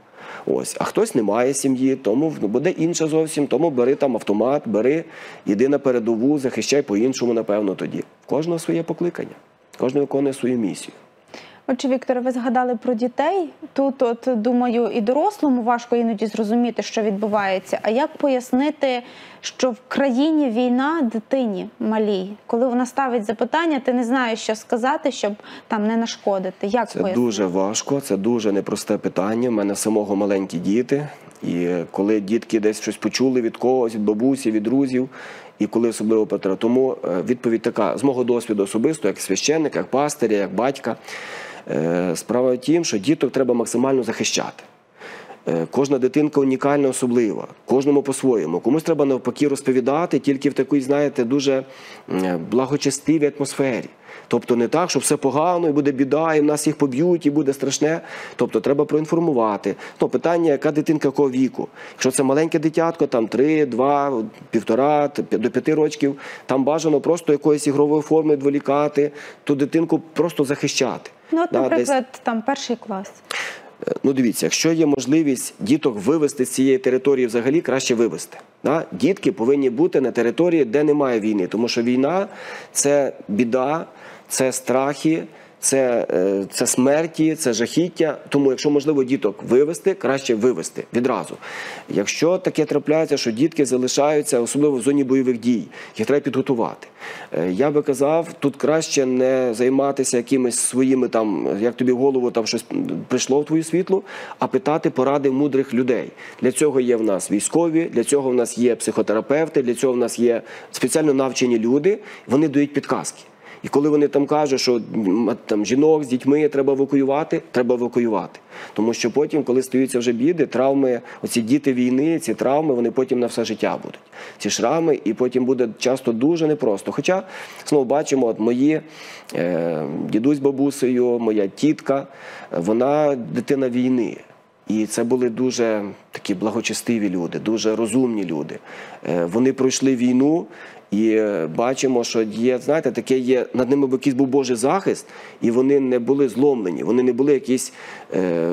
Ось. А хтось не має сім'ї, тому буде інше зовсім, тому бери там автомат, бери, іди на передову, захищай по-іншому, напевно, тоді. Кожного своє покликання, кожен виконує свою місію. Отже, Вікторе, ви згадали про дітей. Тут, от, думаю, і дорослому важко іноді зрозуміти, що відбувається. А як пояснити, що в країні війна дитині малій? Коли вона ставить запитання, ти не знаєш, що сказати, щоб там не нашкодити. Як це пояснити? Це дуже важко, це дуже непросте питання. У мене самого маленькі діти. І коли дітки десь щось почули від когось, від бабусі, від друзів, і коли особливо потреба. Тому відповідь така, з мого досвіду особисто, як священника, як пастиря, як батька, справа в тім, що діток треба максимально захищати. Кожна дитинка унікальна, особлива, кожному по-своєму. Комусь треба навпаки розповідати тільки в такій, знаєте, дуже благочестивій атмосфері. Тобто не так, що все погано, і буде біда, і в нас їх поб'ють, і буде страшне. Тобто треба проінформувати. Ну, питання, яка дитинка якого віку. Якщо це маленьке дитятко, там три, два, півтора, до п'яти рочків, там бажано просто якоїсь ігрової форми відволікати, ту дитинку просто захищати. Ну, от, да, наприклад, десь... там перший клас. Ну, дивіться, якщо є можливість діток вивезти з цієї території взагалі, краще вивезти. Да? Дітки повинні бути на території, де немає війни, тому що війна – це біда, це страхи, це, це смерті, це жахіття. Тому, якщо можливо діток вивезти, краще вивезти відразу. Якщо таке трапляється, що дітки залишаються, особливо в зоні бойових дій, їх треба підготувати. Я би казав, тут краще не займатися якимись своїми, там, як тобі в голову там щось прийшло в твою світлу, а питати поради мудрих людей. Для цього є в нас військові, для цього в нас є психотерапевти, для цього в нас є спеціально навчені люди, вони дають підказки. І коли вони там кажуть, що там, жінок з дітьми треба евакуювати, треба евакуювати. Тому що потім, коли стаються вже біди, травми, оці діти війни, ці травми, вони потім на все життя будуть. Ці шрами, і потім буде часто дуже непросто. Хоча, знову бачимо, от мої е, дідусь з бабусею, моя тітка, вона дитина війни. І це були дуже такі благочестиві люди, дуже розумні люди. Е, вони пройшли війну. І бачимо, що є, знаєте, таке є, над ними якийсь був Божий захист, і вони не були зломлені, вони не були якісь,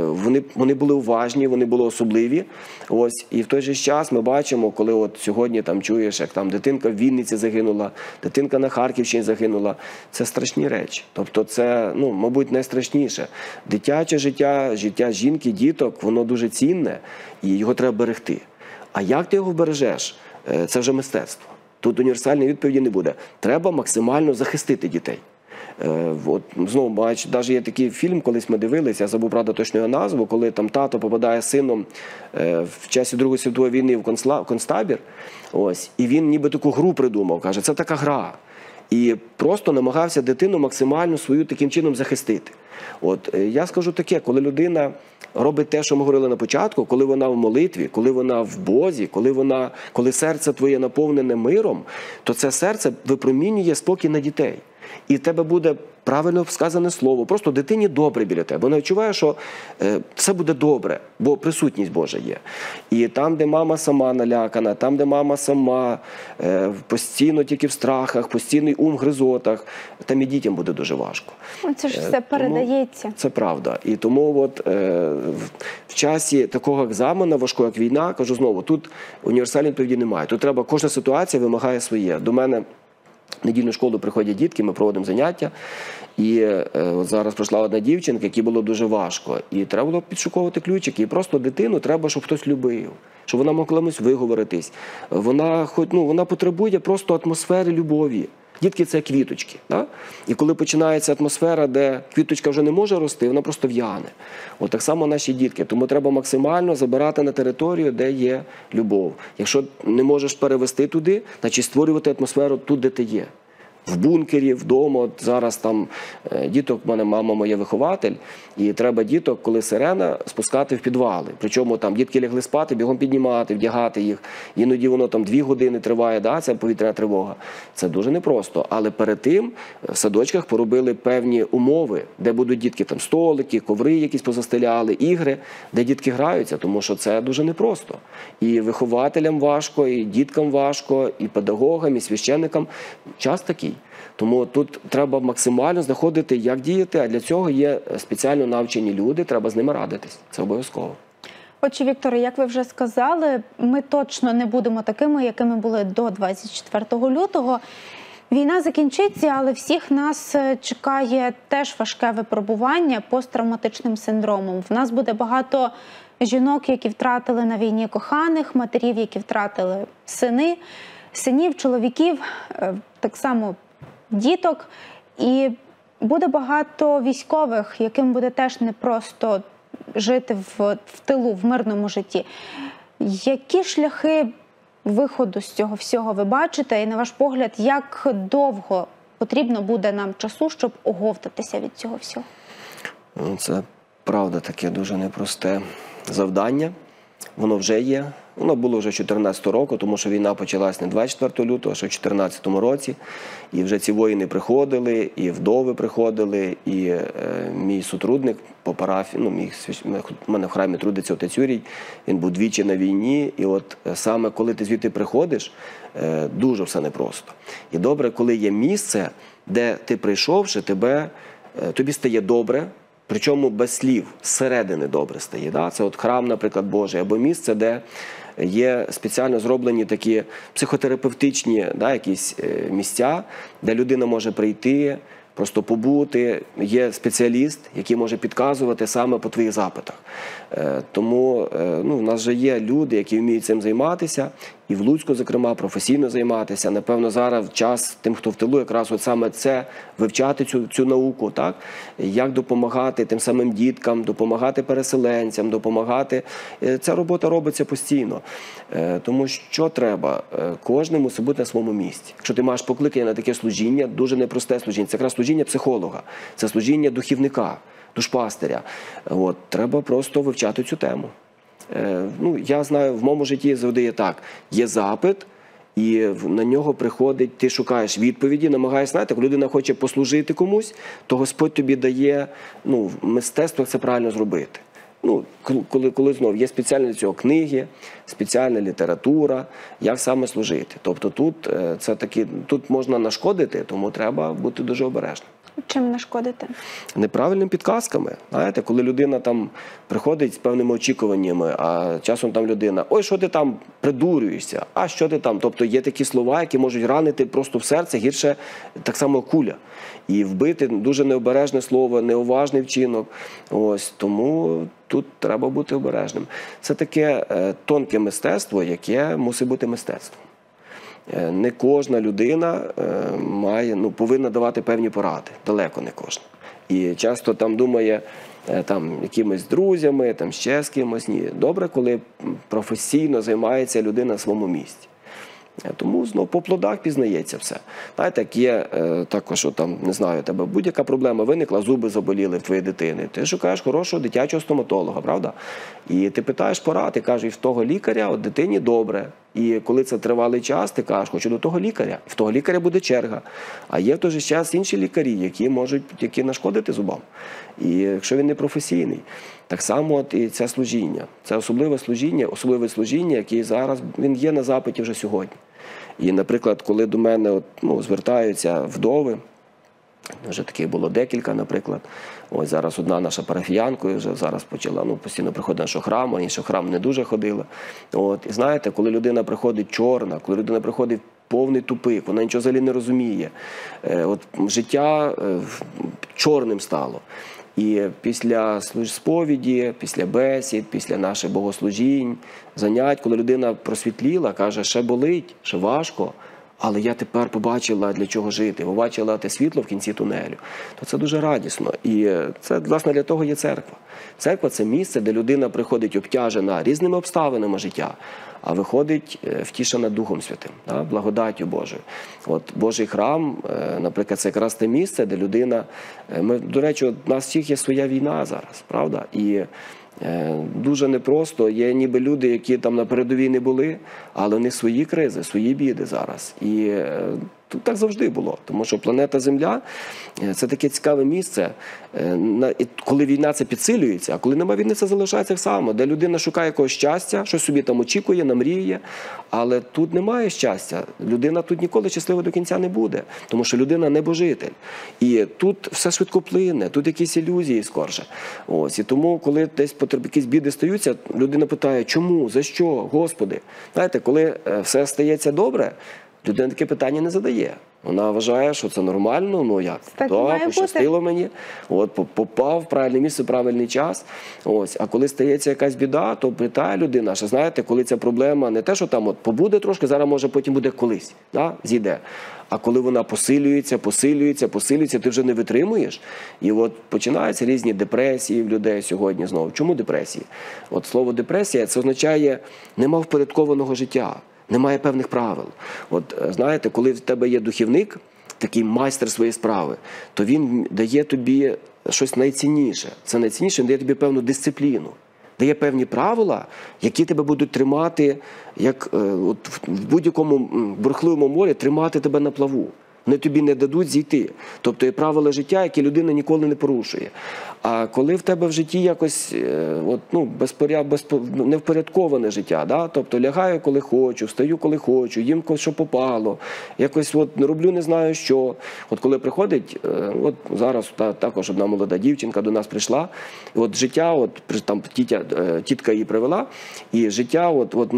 вони, вони були уважні, вони були особливі. Ось, і в той же час ми бачимо, коли от сьогодні там чуєш, як там дитинка в Вінниці загинула, дитинка на Харківщині загинула. Це страшні речі. Тобто це, ну, мабуть, найстрашніше. Дитяче життя, життя жінки, діток, воно дуже цінне, і його треба берегти. А як ти його бережеш? Це вже мистецтво. Тут універсальної відповіді не буде. Треба максимально захистити дітей. Е, от, знову бач, навіть є такий фільм, колись ми дивилися, я забув, правда, точну його назву, коли там тато попадає з сином е, в часі Другої світової війни в концтабір, ось, і він ніби таку гру придумав, каже, це така гра. і просто намагався дитину максимально свою таким чином захистити. От, я скажу таке, коли людина робить те, що ми говорили на початку, коли вона в молитві, коли вона в Бозі, коли, вона, коли серце твоє наповнене миром, то це серце випромінює спокій на дітей. І в тебе буде правильно сказане слово, просто дитині добре біля тебе. Вона відчуває, що е, все буде добре, бо присутність Божа є. І там, де мама сама налякана, там, де мама сама е, постійно тільки в страхах, постійний ум в гризотах, там і дітям буде дуже важко. Це ж все е, передається. Це правда. І тому от, е, в, в часі такого екзамену, важкого як війна, кажу знову, тут універсальної відповіді немає. Тут треба, кожна ситуація вимагає своє. До мене в недільну школу приходять дітки, ми проводимо заняття. І е, зараз прийшла одна дівчинка, якій було дуже важко. І треба було підшуковувати ключики. І просто дитину треба, щоб хтось любив, щоб вона могла комусь виговоритись. Вона, хоч, ну, вона потребує просто атмосфери любові. Дітки – це квіточки. Да? І коли починається атмосфера, де квіточка вже не може рости, вона просто в'яне. От так само наші дітки. Тому треба максимально забирати на територію, де є любов. Якщо не можеш перевести туди, значить створювати атмосферу тут, де ти є. В бункері, вдома. От зараз там діток, в мене мама моя вихователь, і треба діток, коли сирена, спускати в підвали. Причому там дітки лягли спати, бігом піднімати, вдягати їх. Іноді воно там дві години триває, да, ця повітряна тривога. Це дуже непросто. Але перед тим в садочках поробили певні умови, де будуть дітки, там столики, коври якісь позастеляли, ігри, де дітки граються, тому що це дуже непросто. І вихователям важко, і діткам важко, і педагогам, і священникам. Час такий. Тому тут треба максимально знаходити, як діяти, а для цього є спеціально навчені люди, треба з ними радитись, це обов'язково. Отже, Вікторе, як ви вже сказали, ми точно не будемо такими, якими були до двадцять четвертого лютого. Війна закінчиться, але всіх нас чекає теж важке випробування посттравматичним синдромом. В нас буде багато жінок, які втратили на війні коханих, матерів, які втратили сини, синів, чоловіків, так само діток, і буде багато військових, яким буде теж непросто жити в, в тилу, в мирному житті. Які шляхи виходу з цього всього ви бачите? І на ваш погляд, як довго потрібно буде нам часу, щоб оговтатися від цього всього? Це, правда, таке дуже непросте завдання. Воно вже є. Воно було вже чотирнадцятого року, тому що війна почалась не двадцять четвертого лютого, а ще в чотирнадцятому році. І вже ці воїни приходили, і вдови приходили, і е, мій сотрудник по парафії, ну, мій, в мене в храмі трудиться отець Юрій, він був двічі на війні. І от саме коли ти звідти приходиш, е, дуже все непросто. І добре, коли є місце, де ти прийшовши, тебе, е, тобі стає добре, причому без слів, зсередини добре стає. Да? Це от храм, наприклад, Божий, або місце, де є спеціально зроблені такі психотерапевтичні, да, якісь місця, де людина може прийти, просто побути. Є спеціаліст, який може підказувати саме по твоїх запитах. Тому ну, в нас же є люди, які вміють цим займатися, і в Луцьку, зокрема, професійно займатися. Напевно, зараз час тим, хто в тилу, якраз от саме це, вивчати цю, цю науку, так? Як допомагати тим самим діткам, допомагати переселенцям, допомагати. Ця робота робиться постійно. Тому що треба? Кожному собі бути на своєму місці. Якщо ти маєш покликання на таке служіння, дуже непросте служіння, це якраз служіння психолога, це служіння духівника, душпастиря. От, треба просто вивчати цю тему. Ну, я знаю, в моєму житті завжди є так. Є запит, і на нього приходить, ти шукаєш відповіді, намагаєшся, знаєте, коли людина хоче послужити комусь, то Господь тобі дає, ну, мистецтво, як це правильно зробити. Ну, коли, коли знов, є спеціальні для цього книги, спеціальна література, як саме служити. Тобто тут, це такі, тут можна нашкодити, тому треба бути дуже обережним. Чим нашкодити? Неправильними підказками. Знаєте, коли людина там приходить з певними очікуваннями, а часом там людина, ой, що ти там придурюєшся, а що ти там? Тобто є такі слова, які можуть ранити просто в серце, гірше так само куля. І вбити дуже необережне слово, неуважний вчинок. Ось, тому тут треба бути обережним. Це таке е, тонке мистецтво, яке мусить бути мистецтвом. Не кожна людина має, ну, повинна давати певні поради, далеко не кожна. І часто там думає там, якимись друзями, там, ще з кимось. Ні. Добре, коли професійно займається людина в своєму місці. Тому знов по плодах пізнається все. Знаєте, як є також, що там, не знаю, у тебе будь-яка проблема виникла, зуби заболіли в твоєї дитини. Ти шукаєш хорошого дитячого стоматолога, правда? І ти питаєш порад, ти кажеш, і в того лікаря, от дитині добре. І коли це тривалий час, ти кажеш, хочу до того лікаря. В того лікаря буде черга. А є в той же час інші лікарі, які можуть, які нашкодити зубам. І якщо він не професійний. Так само от і це служіння. Це особливе служіння, особливе служіння, яке зараз, він є на запиті вже сьогодні. І, наприклад, коли до мене от, ну, звертаються вдови, вже таких було декілька, наприклад. Ось зараз одна наша парафіянка вже зараз почала, ну, постійно приходить до нашого храму, а інша в храм не дуже ходила. От, і знаєте, коли людина приходить чорна, коли людина приходить повний тупик, вона нічого взагалі не розуміє. От, життя чорним стало. І після сповіді, після бесід, після наших богослужінь, занять, коли людина просвітліла, каже, ще болить, ще важко, але я тепер побачила, для чого жити, побачила те світло в кінці тунелю. То це дуже радісно. І це, власне, для того є церква. Церква – це місце, де людина приходить обтяжена різними обставинами життя, а виходить втішена Духом Святим, да, благодаттю Божою. От Божий храм, наприклад, це якраз те місце, де людина... Ми, до речі, у нас всіх є своя війна зараз, правда? І дуже непросто. Є ніби люди, які там на передовій не були, але вони свої кризи, свої біди зараз. І так завжди було, тому що планета Земля – це таке цікаве місце, коли війна це підсилюється, а коли немає війни, це залишається так само, де людина шукає якогось щастя, щось собі там очікує, намріє, але тут немає щастя, людина тут ніколи щаслива до кінця не буде, тому що людина небожитель. І тут все швидко плине, тут якісь ілюзії скорше. Ось. І тому, коли десь якісь біди стаються, людина питає, чому, за що, Господи. Знаєте, коли все стається добре, людина таке питання не задає. Вона вважає, що це нормально, ну як, так, да, пощастило мені, от, попав в правильне місце, в правильний час. Ось. А коли стається якась біда, то питає людина, що, знаєте, коли ця проблема не те, що там от, побуде трошки, зараз може потім буде колись, да, зійде. А коли вона посилюється, посилюється, посилюється, ти вже не витримуєш. І от починаються різні депресії в людей сьогодні знову. Чому депресії? От слово депресія, це означає нема впорядкованого життя. Немає певних правил. От, знаєте, коли в тебе є духівник, такий майстер своєї справи, то він дає тобі щось найцінніше. Це найцінніше, він дає тобі певну дисципліну. Дає певні правила, які тебе будуть тримати, як е, от, в будь-якому бурхливому морі, тримати тебе на плаву. Вони тобі не дадуть зійти. Тобто є правила життя, які людина ніколи не порушує. А коли в тебе в житті якось от, ну, безпоря... безпо... невпорядковане життя, да? Тобто лягаю, коли хочу, встаю, коли хочу, їм, що попало, якось от, не роблю, не знаю, що. От коли приходить, от зараз та, також одна молода дівчинка до нас прийшла, от життя, от, там тітя, тітка її привела, і життя, от, от,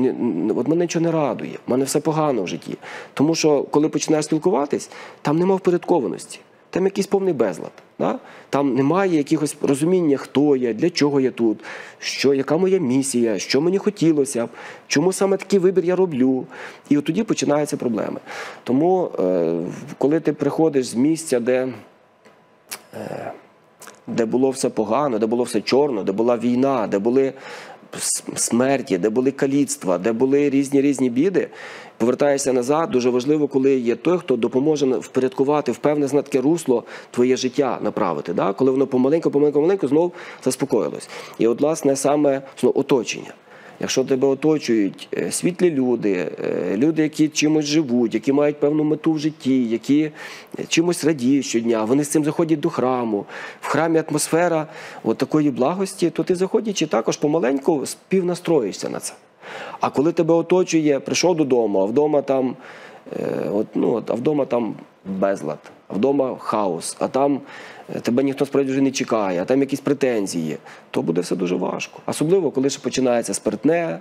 от мене нічого не радує, в мене все погано в житті. Тому що, коли починаєш спілкуватись, там нема впорядкованості, там якийсь повний безлад. Да? Там немає якогось розуміння, хто я, для чого я тут, що, яка моя місія, що мені хотілося б, чому саме такий вибір я роблю. І от тоді починаються проблеми. Тому, е, коли ти приходиш з місця, де, е, де було все погано, де було все чорно, де була війна, де були смерті, де були каліцтва, де були різні-різні біди, повертаєшся назад, дуже важливо, коли є той, хто допоможе впорядкувати в певне знатке русло твоє життя направити, да? Коли воно помаленько-помаленько-помаленько знов заспокоїлось. І от, власне, саме знов, оточення. Якщо тебе оточують світлі люди, люди, які чимось живуть, які мають певну мету в житті, які чимось радіють щодня, вони з цим заходять до храму, в храмі атмосфера от такої благості, то ти заходячи також помаленьку співнастроїшся на це. А коли тебе оточує, прийшов додому, а вдома там, от, ну, а вдома там безлад, а вдома хаос, а там тебе ніхто справді вже не чекає, а там якісь претензії, то буде все дуже важко. Особливо, коли ще починається спиртне,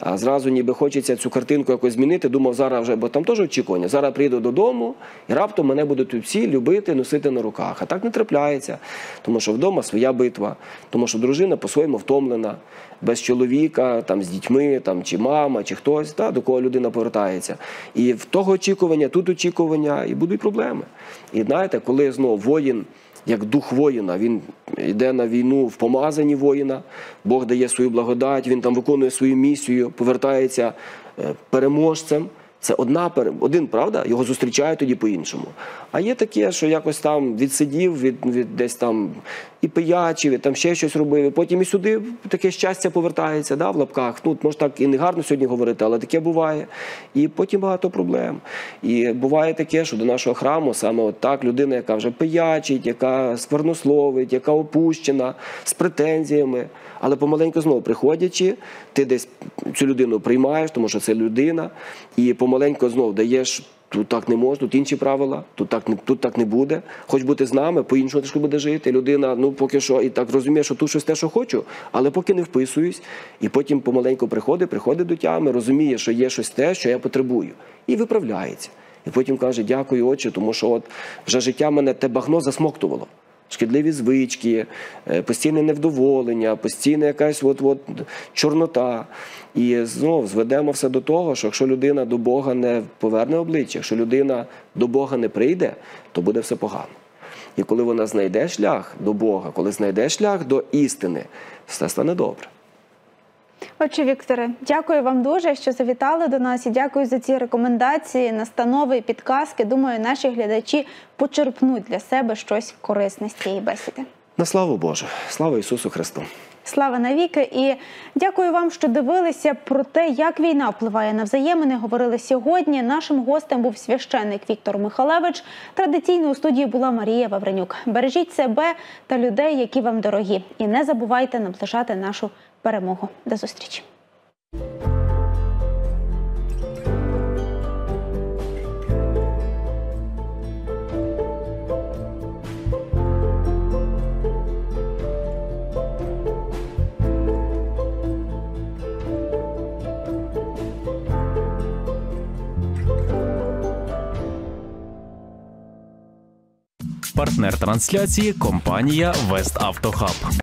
а зразу ніби хочеться цю картинку якось змінити, думав, зараз вже, бо там теж очікування, зараз прийду додому, і раптом мене будуть всі любити, носити на руках. А так не трапляється, тому що вдома своя битва, тому що дружина по-своєму втомлена, без чоловіка, там, з дітьми, там, чи мама, чи хтось, та, до кого людина повертається. І в того очікування, тут очікування, і будуть проблеми. І знаєте, коли знову воїн, як дух воїна, він йде на війну в помазанні воїна, Бог дає свою благодать, він там виконує свою місію, повертається переможцем, Це одна, один, правда, його зустрічають тоді по-іншому. А є таке, що якось там відсидів, від, від десь там і пиячів, і там ще щось робив, і потім і сюди таке щастя повертається, да, в лапках. Ну, може так і не гарно сьогодні говорити, але таке буває. І потім багато проблем. І буває таке, що до нашого храму саме от так людина, яка вже пиячить, яка сквернословить, яка опущена, з претензіями. Але помаленьку знову приходячи, ти десь цю людину приймаєш, тому що це людина, і помаленьку знову даєш, тут так не можна, тут інші правила, тут так, тут так не буде. Хоч бути з нами, по-іншому ти ж буде жити. Людина, ну, поки що, і так розуміє, що тут щось те, що хочу, але поки не вписуюсь. І потім помаленьку приходить, приходить до тями, розуміє, що є щось те, що я потребую. І виправляється. І потім каже, дякую, Отче, тому що от вже життя мене те багно засмоктувало. Шкідливі звички, постійне невдоволення, постійна якась от-от чорнота. І знову зведемо все до того, що якщо людина до Бога не поверне обличчя, якщо людина до Бога не прийде, то буде все погано. І коли вона знайде шлях до Бога, коли знайде шлях до істини, все стане добре. Отче Вікторе, дякую вам дуже, що завітали до нас, і дякую за ці рекомендації, настанови і підказки. Думаю, наші глядачі почерпнуть для себе щось корисне з цієї бесіди. На славу Божу, слава Ісусу Христу. Слава навіки, і дякую вам, що дивилися про те, як війна впливає на взаємини, говорили сьогодні. Нашим гостем був священник Віктор Михалевич. Традиційно у студії була Марія Вавренюк. Бережіть себе та людей, які вам дорогі. І не забувайте наближати нашу перемогу. До зустрічі. Партнер трансляції – компанія «Веставтохаб».